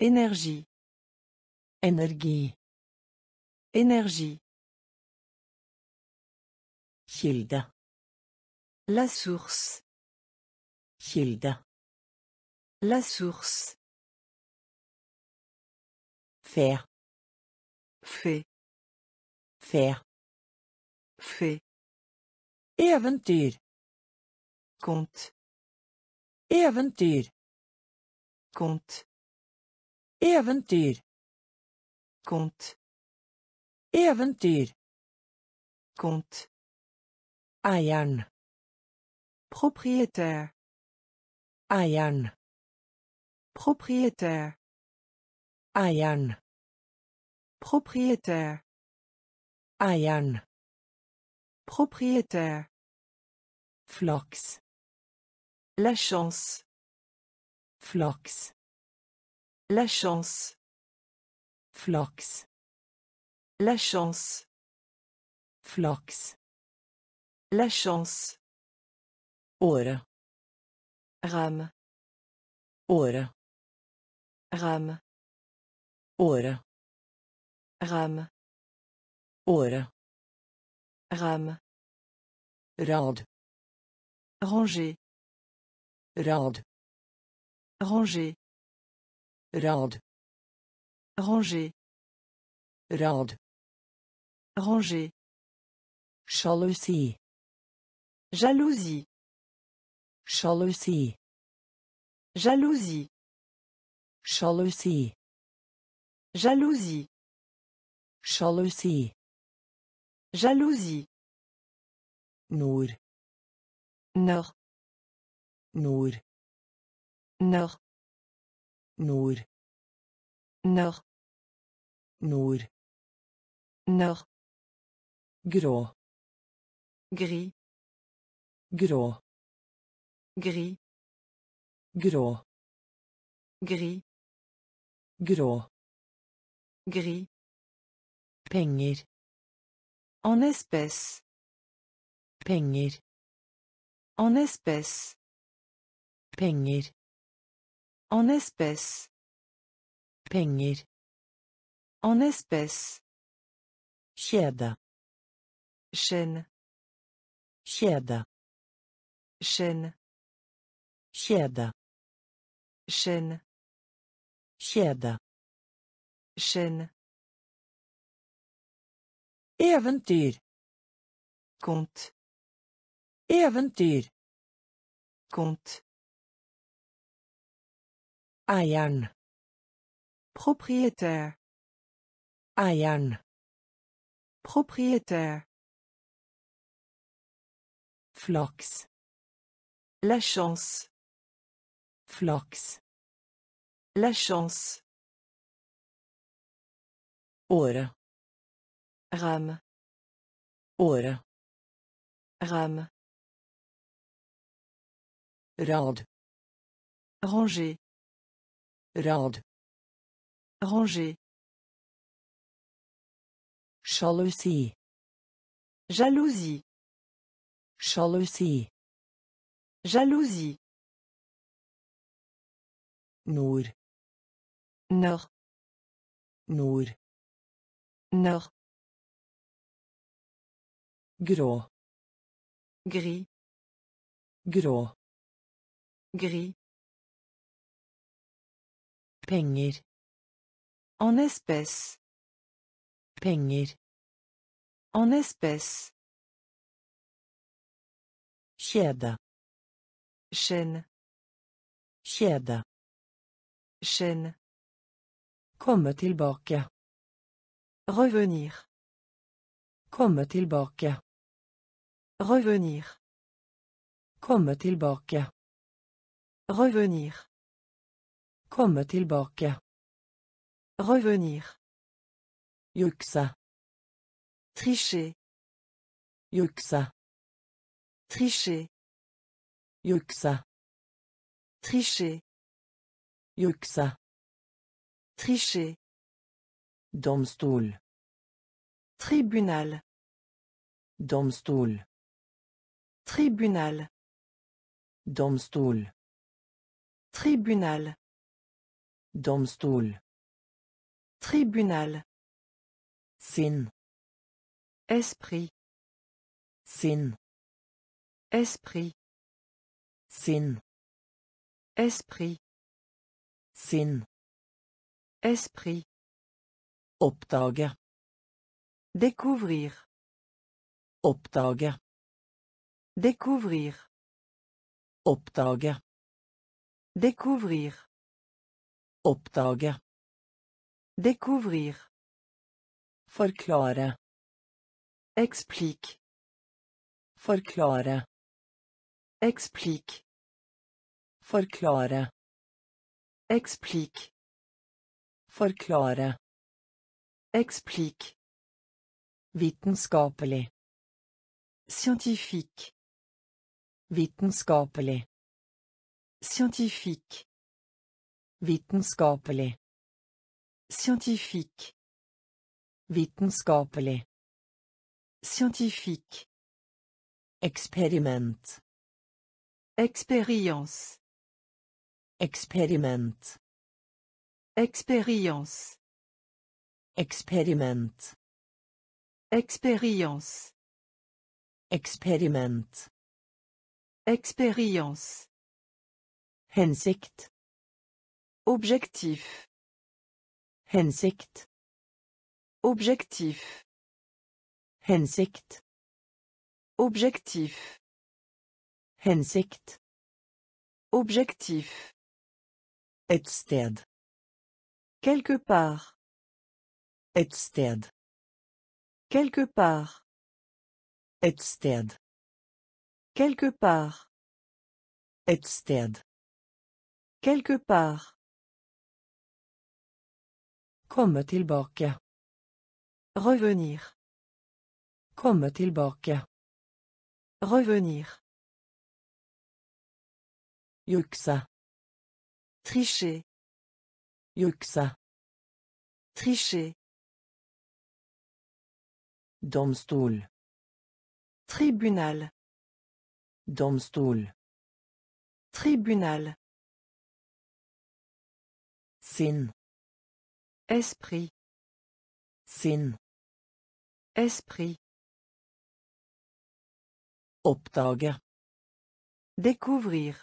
Énergie. Énergie. Énergie. Hilda. La source. Hilda. La source. Faire. Fait. Faire. Fait. Éventyr. Conte. Éventyr. Conte. Éventyr. Conte. Éventyr. Conte. Eieren. Propriétaire. Eieren. Propriétaire. Eieren. Propriétaire. Eieren. Propriétaire. Flox. La chance. Flox. La chance. Flox. La chance. Flox. La chance. Åre. Rame. Åre. Rame. Åre. Rame. Åre. Rame. Rad. Ranger. Rad. Ranger. Rad. Ranger. Rad. Ranger. Jalousie. Jalousie. Jalousie. Jalousie. Jalousie. Jalousie. Jalousie. Jalousie. Nord. Nord. Nord. Nord. Nord. Nord. Nord. Nord. Grå. Gris. Grå. Gris. Grå. Gris. Grå. Gris. Penger. En espèces. Penger. En espèces. Penger. En espèces. Penger. En espèces. Kjede. Chaîne. Kjede. Chaîne. Kjede. Chaîne. Kjede. Chaîne. Éventyr. Conte. Éventyr. Conte. Eieren. Propriétaire. Eieren. Propriétaire. Flox. La chance. Flox. La chance. Åre. Rame. Åre. Rame. Rad. Ranger. Rad. Ranger. Jalousie. Jalousie. Jalousie. Jalousie. Nord. Nord. Nord. Nord. Grå. Gris. Grå. Gris. Penger. En espèces. Penger. En espèces. Kjede. Chaîne. Kjede. Chaîne. Komme tilbake. Revenir. Komme tilbake. Revenir. Komme tilbake. Revenir. Komme tilbake. Revenir. Yoksa. Tricher. Yoksa. Tricher. Yoksa. Tricher. Yoksa. Tricher. Domstol. Tribunal. Domstol. Tribunal. Domstol. Tribunal. Domstol. Tribunal. Sinn. Esprit. Sinn. Esprit. Sinn. Esprit. Sinn. Esprit. Oppdage. Découvrir. Oppdage. Découvrir. Oppdage. Découvrir. Oppdage. Découvrir. Forklare. Explique. Forklare. Explique. Forklare. Explique. Forklare. Explique. Vitenskapelig. Scientifique. Vitenskapelig. Scientifique. Vitenskapelig. Scientifique. Vitenskapelig. Scientifique. Experiment. Expérience. Experiment. Expérience. Experiment. Expérience. Experiment. Expérience. Hensikt. Objectif. Hensikt. Objectif. Hensikt. Objectif. Hensikt. Objectif. Et sted. Quelque part. Et sted. Quelque part. Et sted. Quelque part. Et sted. Quelque part. Komme tilbake. Revenir. Komme tilbake. Revenir. Jukse. Tricher. Jukse. Tricher. Domstol. Tribunal. Domstol. Tribunal. Sinn. Esprit. Sinn. Esprit. Oppdage. Découvrir.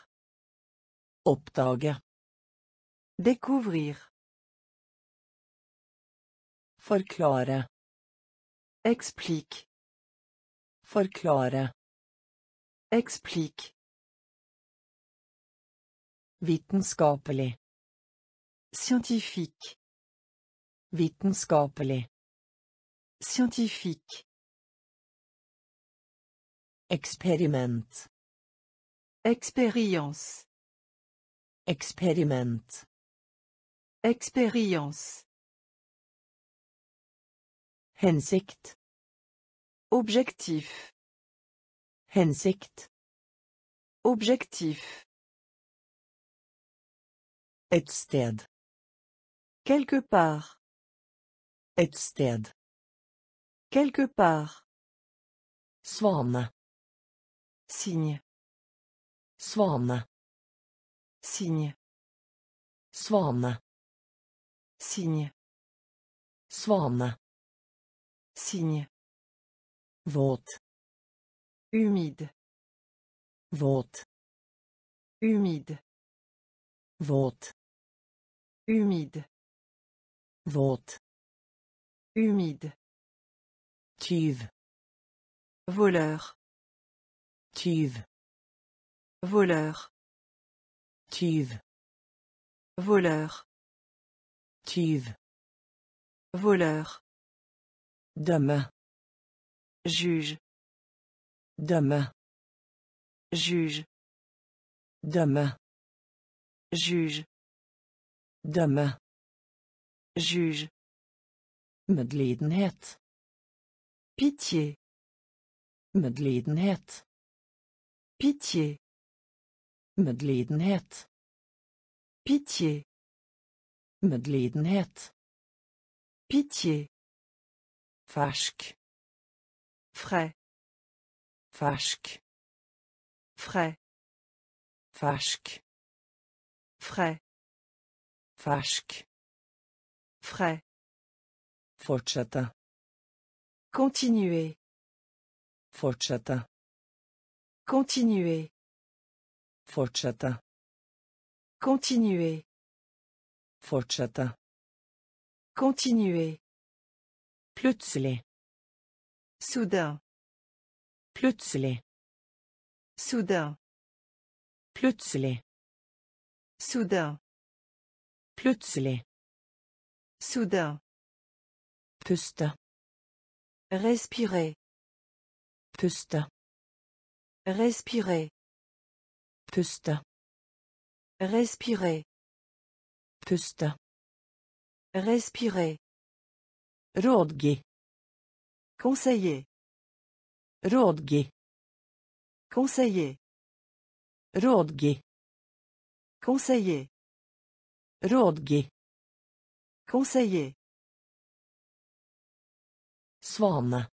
Oppdage. Découvrir. Forklare. Explique. Forklare. Explique. Vitenskapelig. Scientifique. Vitenskapelig. Scientifique. Experiment. Expérience. Experiment. Expérience. Hensikt. Objectif. Hensikt. Objectif. Et sted. Quelque part. Et sted. Quelque part. Svane. Signe. Svane. Signe. Svane. Signe. Svane. Signe. Våt. Humide. Våt. Humide. Våt. Humide. Våt. Humide. Tyv. Voleur. Tyv. Voleur. Tyv. Voleur. Tyv. Voleur. Demain. Juge. Demain. Juge. Demain. Juge. Demain. Juge. Medlidenhet. Pitié. Medlidenhet. Pitié. Medlidenhet. Pitié. Medlidenhet. Pitié. Färsk. Frais. Färsk. Frais. Färsk. Frais. Färsk. Frais. Fortsätta. Continuer. Fortsätta. Continuer. Fortsätta. Continuer. Fortsätta. Continuer. Plötsligt. Soudain. Plötsligt. Soudain. Plötsligt. Soudain. Plötsligt. Soudain. Pusta. Respirer. Pusta. Respirer. Pusta. Respirer. Pusta. Respirer. Rådge. Conseiller. Rådge. Conseiller. Rådge. Conseiller. Rådge. Conseiller. Svane.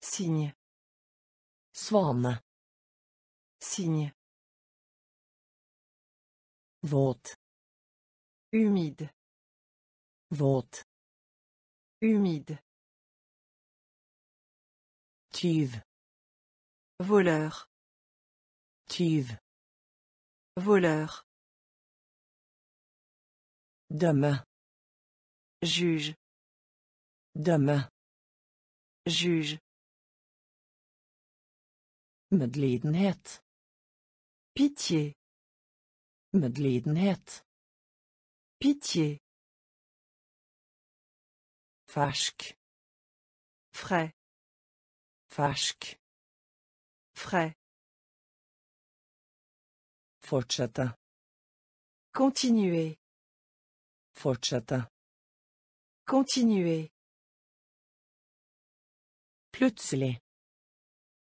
Signe. Svane. Signe. Våt. Humide. Våt. Humide. Tyv. Voleur. Tyv. Voleur. Demain. Juge. Demain. Juge. Medlidenhet. Pitié. Medlidenhet. Pitié. Färsk. Frais. Färsk. Frais. Fortsätta. Continuer. Fortsätta. Continuer. Plötsligt.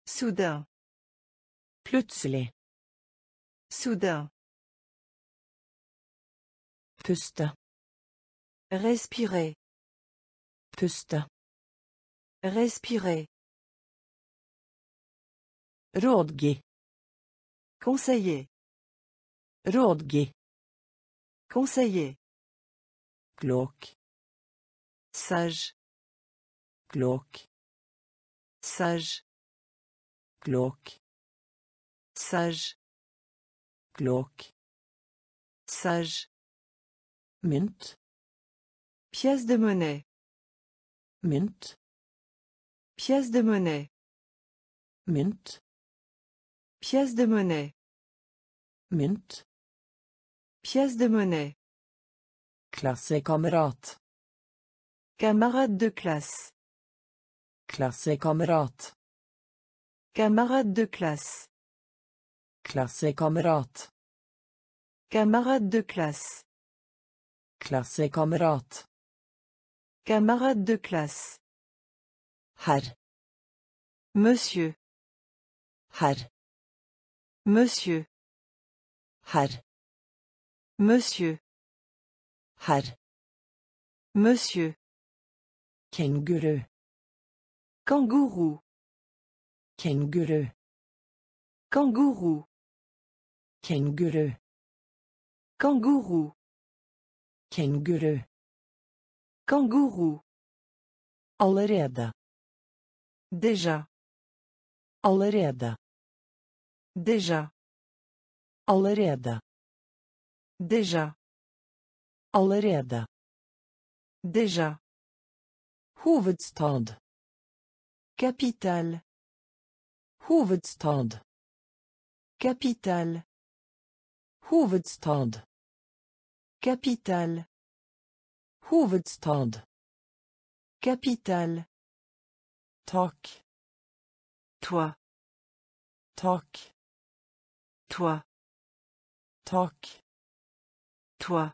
Soudain. Plötsligt. Soudain. Pusta. Respirer. Pusta. Respirer. Rådge. Conseiller. Rådge. Conseiller. Klock. Sage. Klock. Sage. Klock. Sage. Klock. Sage. Mynt. Pièce de monnaie. Mynt. Pièce de monnaie. Mynt. Pièce de monnaie. Mynt. Pièce de monnaie. Klassekamerat. Camarade de classe. Klassekamerat. Camarade de classe. Klassekamerat. Camarade de classe. Klassekamerat. Camarade de classe. Herr. Monsieur. Herr. Monsieur. Herr. Monsieur. Herr. Monsieur. Känguru. Kangourou. Känguru. Kangourou. Känguru. Kangourou. Känguru. Kangourou. Allerede. Déjà. Allerede. Déjà. Allerede. Déjà. Allerede. Déjà. Hovedstad. Capitale. Hovedstad. Capitale. Hovedstad. Capitale. Hovedstad. Capitale. Tak. Toi. Tak. Toi. Tak. Toi.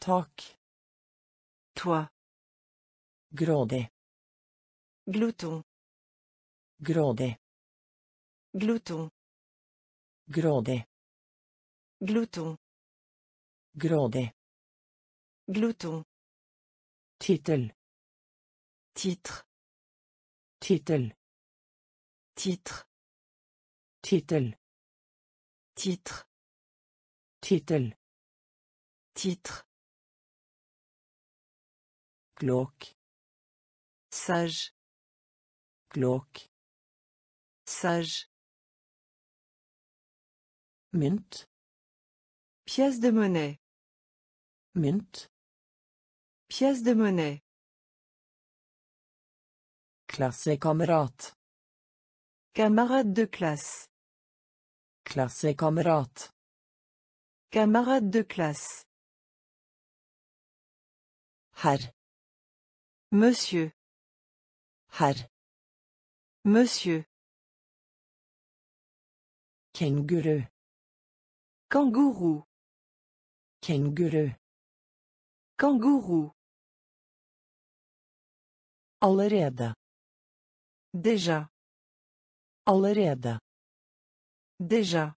Tak. Toi. Grande. Glouton. Grande. Glouton. Grande. Glouton. Grande. Glouton. Titel. Titre. Titel. Titre. Titel. Titre. Titel. Titre. Glock. Sage. Glock. Sage. Mint. Pièce de monnaie. Mint. Pièce de monnaie. Klassekamerat. Camarade de classe. Klassekamerat. Camarade de classe. Herr. Monsieur. Herr. Monsieur. Känguru. Kangourou. Känguru. Kangourou. Allerede. Déjà. Allerede. Déjà.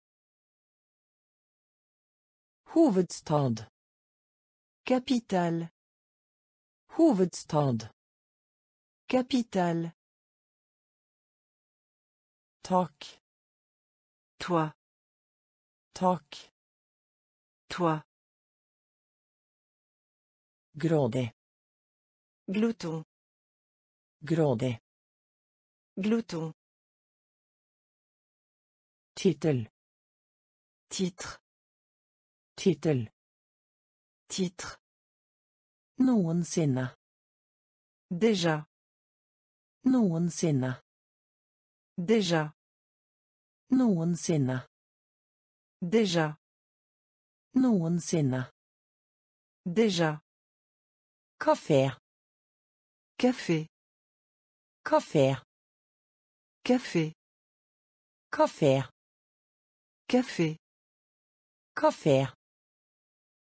Hovedstad. Capitale. Hovedstad. Capitale. Tak. Toi. Tak. Toi. Grande. Glouton. Grande. Glouton. Titel. Titre. Titel. Titre. Noensinne. Déjà. Noensinne. Déjà. Noensinne. Déjà. Noensinne. Déjà. Café. Café. Café. Café. Café. Café. Café.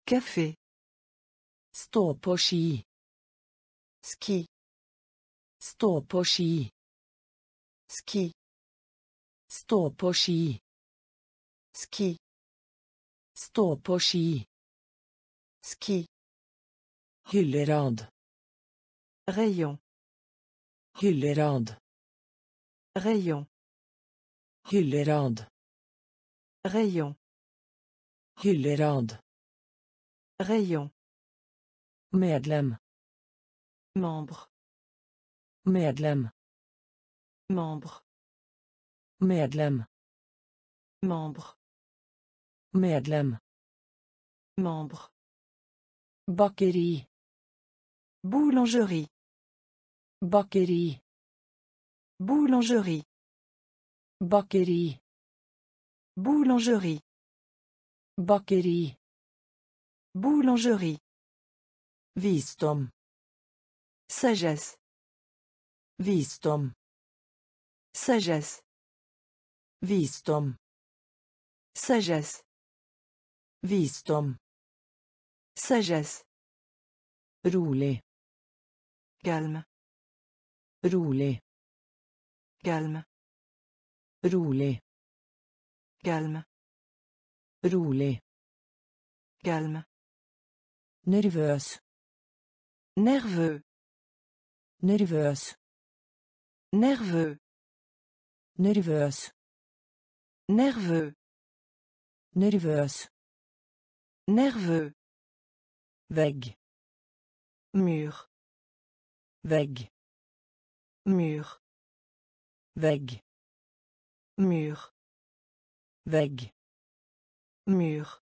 Café. Stå på ski. Ski. Stå på ski. Ski. Stå på ski. Ski. Stå på ski. Ski. Hyllerad. Rayon. Hyllerad. Rayon. Hyllerad. Rayon. Hyllerad. Rayon. Medlem. Membre. Medlem. Membre. Medlem. Membre. Medlem. Membre. Bakeri. Boulangerie. Bakeri. Boulangerie. Bakeri. Boulangerie. Bakeri. Boulangerie. Visdom. Sagesse. Visdom. Sagesse. Visdom. Sagesse. Visdom. Sagesse. Rolig. Calme. Rolig. Calme. Rolig. Calme. Rolig. Calme. Nervøs. Nerveux. Nervøs. Nerveux. Nervøs. Nerveux. Nervøs. Nerveux. Vegg. Mur. Vegg. Mur. Vegg. Mur. Vegg. Mur.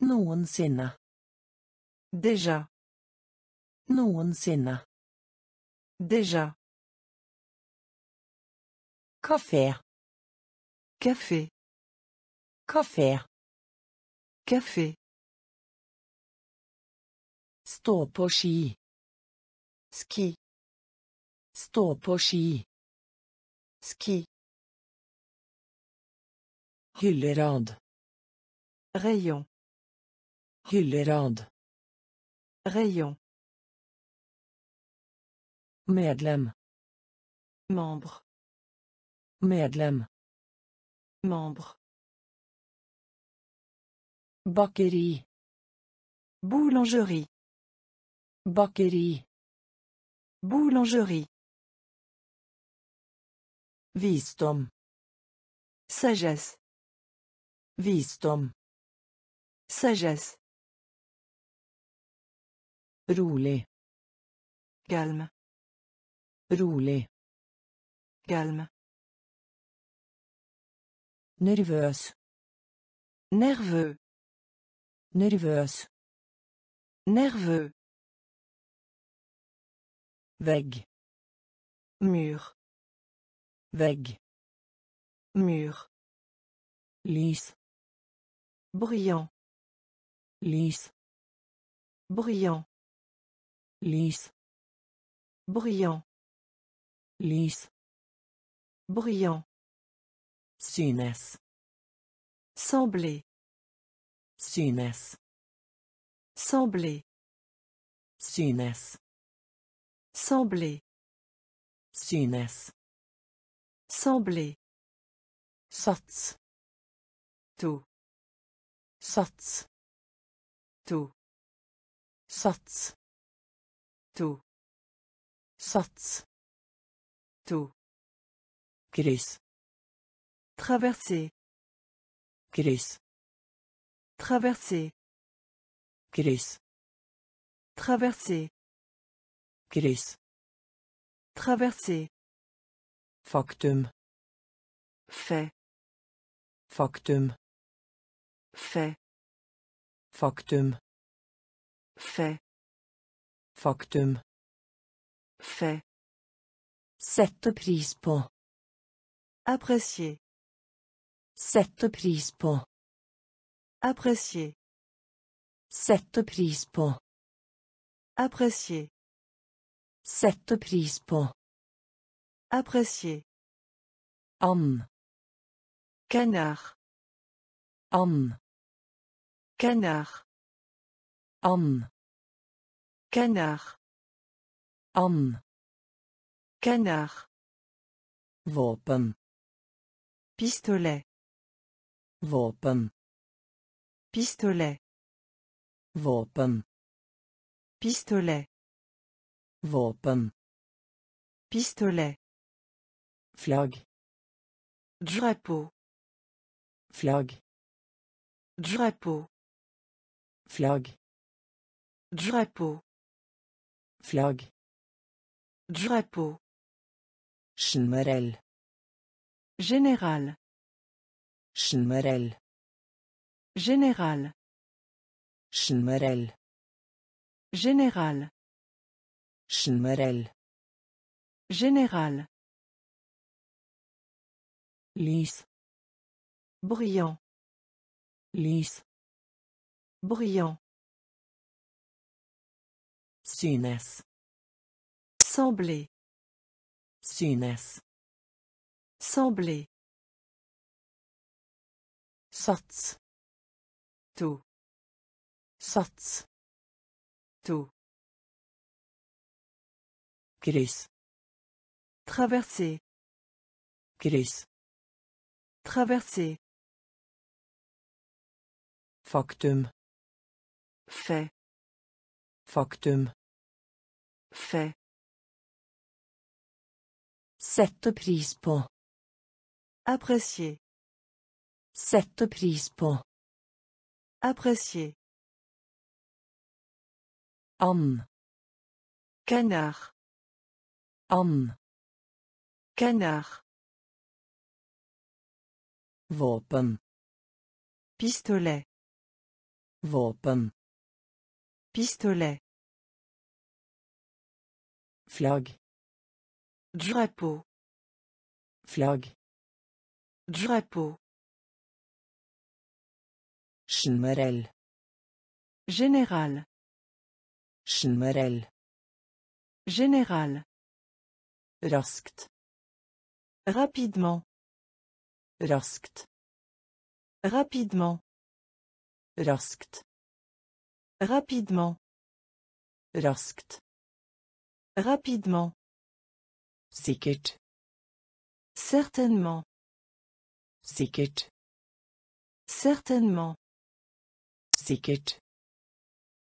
Noensinne. Déjà. Noensinne. Déjà. Café. Café. Café. Café. Stå på ski. Ski. Stå på ski. Ski. Hyllerad. Rayon. Hyllerad. Rayon. Medlem. Membre. Medlem. Membre. Bakeri. Boulangerie. Bakeri. Boulangerie. Visdom. Sagesse. Visdom. Sagesse. Rolig. Calme. Rolig. Calme. Nervøs. Nerveux. Nervøs. Nerveux. Vegg. Mur. Vegg. Mur. Lisse. Brillant. Lisse. Brillant. Lisse. Brillant. Lisse. Brillant. Synes. Sembler. Synes. Sembler. Synes. Sembler. Synes. Sembler. Sats. Taux. Sats. Taux. Sats. Taux. Sats. Taux. Kryss. Traverser. Kryss. Traverser. Kryss. Traverser. Kryss. Traverser. Faktum. Fait. Faktum. Fait. Faktum. Fait. Faktum. Fait. Sette pris på. Apprécier. Sette pris på. Apprécier. Sette pris på. Apprécier. Sette pris på. Apprécier. Âne. Canard. Âne. Canard. Âne. Canard. Âne. Canard. Våpen. Pistolet. Våpen. Pistolet. Våpen. Pistolet. Våpen. Pistolet. Flagg. Drapeau. Flagg. Drapeau. Flagg. Drapeau. Flagg. Drapeau. Generell. Général. Generell. Général. Generell. Général. Generell. Général. Lisse. Brillant. Lisse. Brillant. Synes. Sembler. Synes. Sembler. Sats. Taux. Sats. Taux. Kryss. Traverser. Kryss. Traverser. Faktum. Fait. Faktum. Fait. Sette pris på. Apprécier. Sette pris på. Apprécier. Âne. Canard. Âne. Canard. Våpen. Pistolet. Våpen. Pistolet. Flagg. Drapeau. Flagg. Drapeau. Generell. Général. Generell. Général. Raskt. Rapidement. Raskt. Rapidement. Raskt. Rapidement. Raskt. Rapidement. Sikkert. Certainement. Sikkert. Certainement. Sikkert.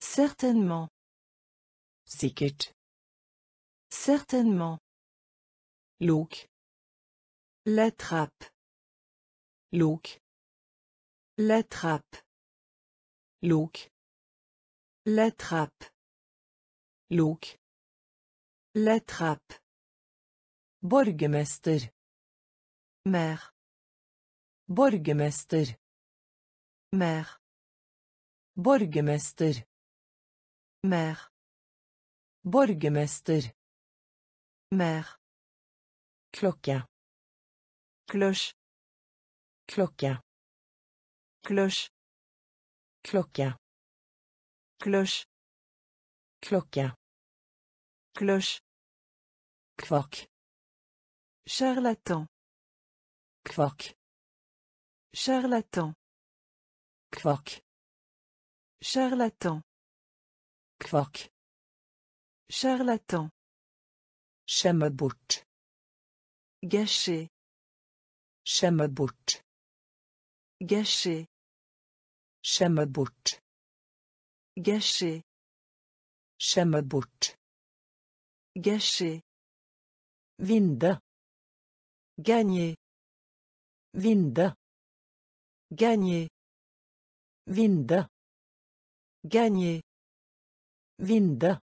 Certainement. Sikkert. Certainement. Lok. La trappe. Lok. La trappe. Lok. La trappe. Lok. La trappe. Borgermester. Maire. Borgermester. Maire. Borgermester. Maire. Borgermester. Maire. Klocka. Cloche. Klocka. Cloche. Klocka. Cloche. Klocka. Cloche. Kvark. Charlatan. Kvark. Charlatan. Kvark. Charlatan. Kvark. Charlatan. Skämma bort. Gâcher. Skämma bort. Gâcher. Skämma bort. Gâcher. Skämma bort. Gâcher. Vinda. Gagner. Vinda. Gagner. Vinda. Gagner. Vinda.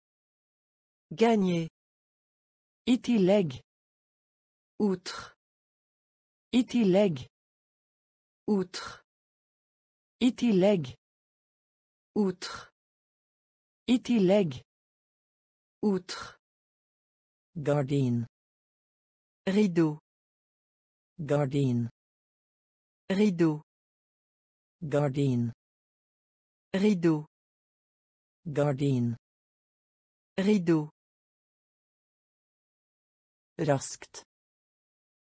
Gagner. I tillägg. Outre. I tillägg. Outre. I tillägg. Outre. I tillägg. Outre. Gardin. Rideau. Gardin. Rideau. Gardin. Rideau. Gardin. Rideau. Raskt.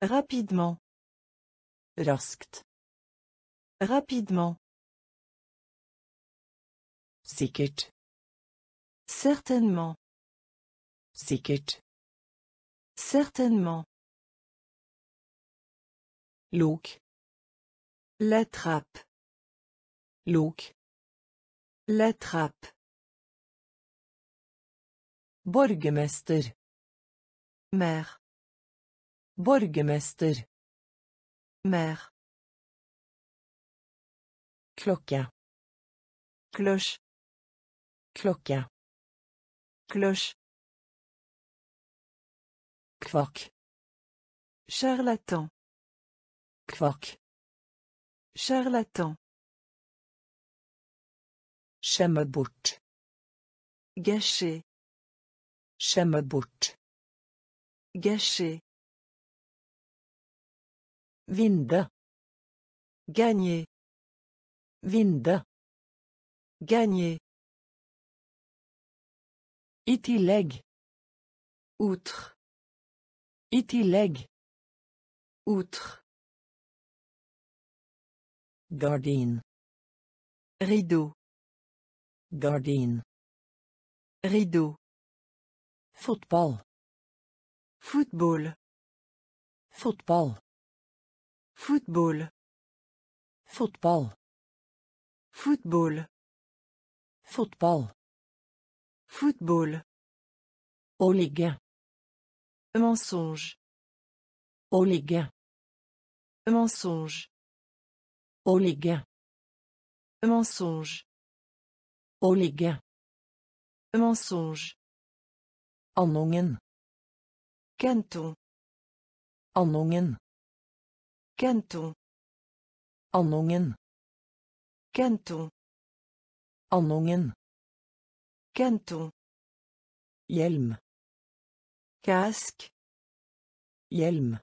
Rapidement. Raskt. Rapidement. Sikkert. Certainement. Sikkert. Certainement. Lok. La trappe. Lok. La trappe. Borgermester. Maire. Borgermester. Maire. Klocka. Cloche. Klocka. Cloche. Kvark. Charlatan. Kvark. Charlatan. Skämma bort. Gâcher. Skämma bort. Gâcher. Vinda. Gagner. Vinda. Gagner. I tillägg. Outre. I tillägg. Outre. Gardin. Rideau. Gardin. Rideau. Fotboll. Football. Fotboll. Football. Fotboll. Football. Fotboll. Football. Oliga. Mensonge. Oliga. Mensonge. Oliga. Mensonge. Oliga. Mensonge. Annongen. Canton. Annongen. Canton. Annongen. Canton. Annongen. Canton. Hjelm. Casque. Hjelm.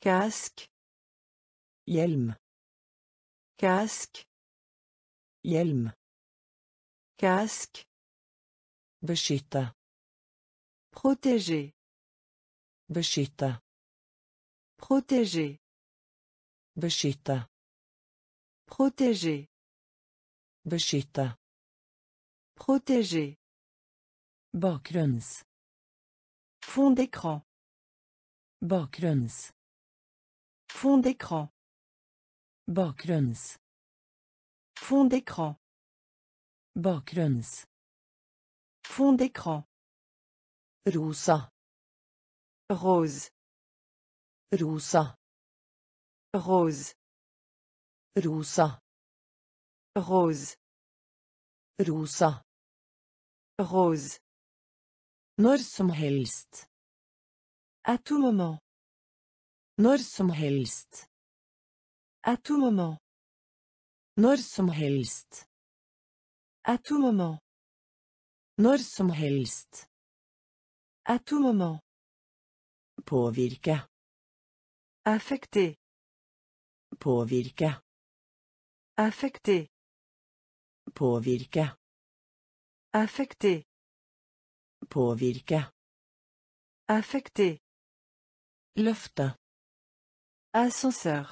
Casque. Hjelm. Casque. Hjelm. Casque. Beskytte. Protéger. Beskytte. Protéger. Beskytte. Protéger. Beskytte. Protéger. Bakgrunds. Fond d'écran. Bakgrunds. Fond d'écran. Bakgrunds. Fond d'écran. Bakgrunds. Fond d'écran. Rosa. Rose. Rosa. Rose. Rosa. Rose. Rosa. Rose. Når som helst. À tout moment. Når som helst. À tout moment. Når som helst. À tout moment. Når som helst. À tout moment. Påvirke. Affecter. Påvirke. Affecter. Påvirke. Affecter. Påvirke. Affecter. Løfte. Ascenseur.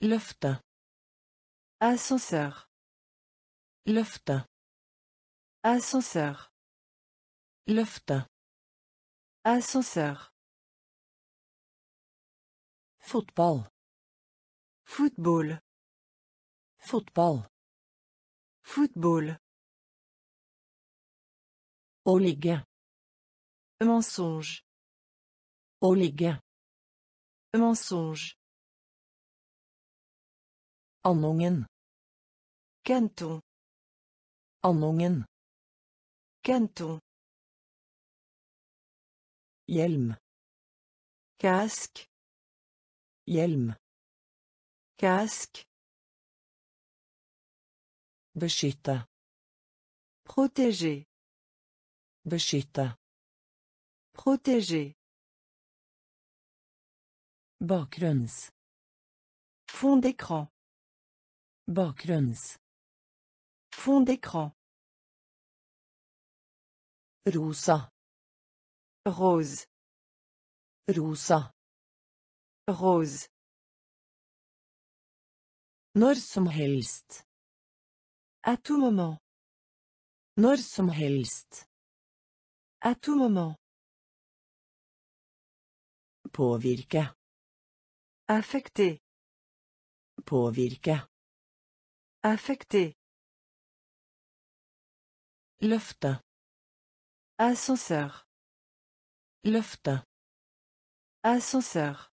Løfte. Ascenseur. Løfte. Ascenseur. Løfte. Ascenseur. Fotball. Football. Fotball. Football. Å ligge. Mensonge. Å ligge. Mensonge. Andungen. Canton. Andungen. Canton. Hjelm. Casque. Hjelm. Casque. Beskytte. Protéger. Beskytte. Protéger. Bakgrunns. Fond d'écran. Bakgrunns. Fond d'écran. Rosa. Rose. Rosa. Rose. Når som helst. À tout moment. Når som helst. À tout moment. Påvirke. Affecter. Påvirke. Affecter. Løfte. Ascenseur. Løfte. Ascenseur.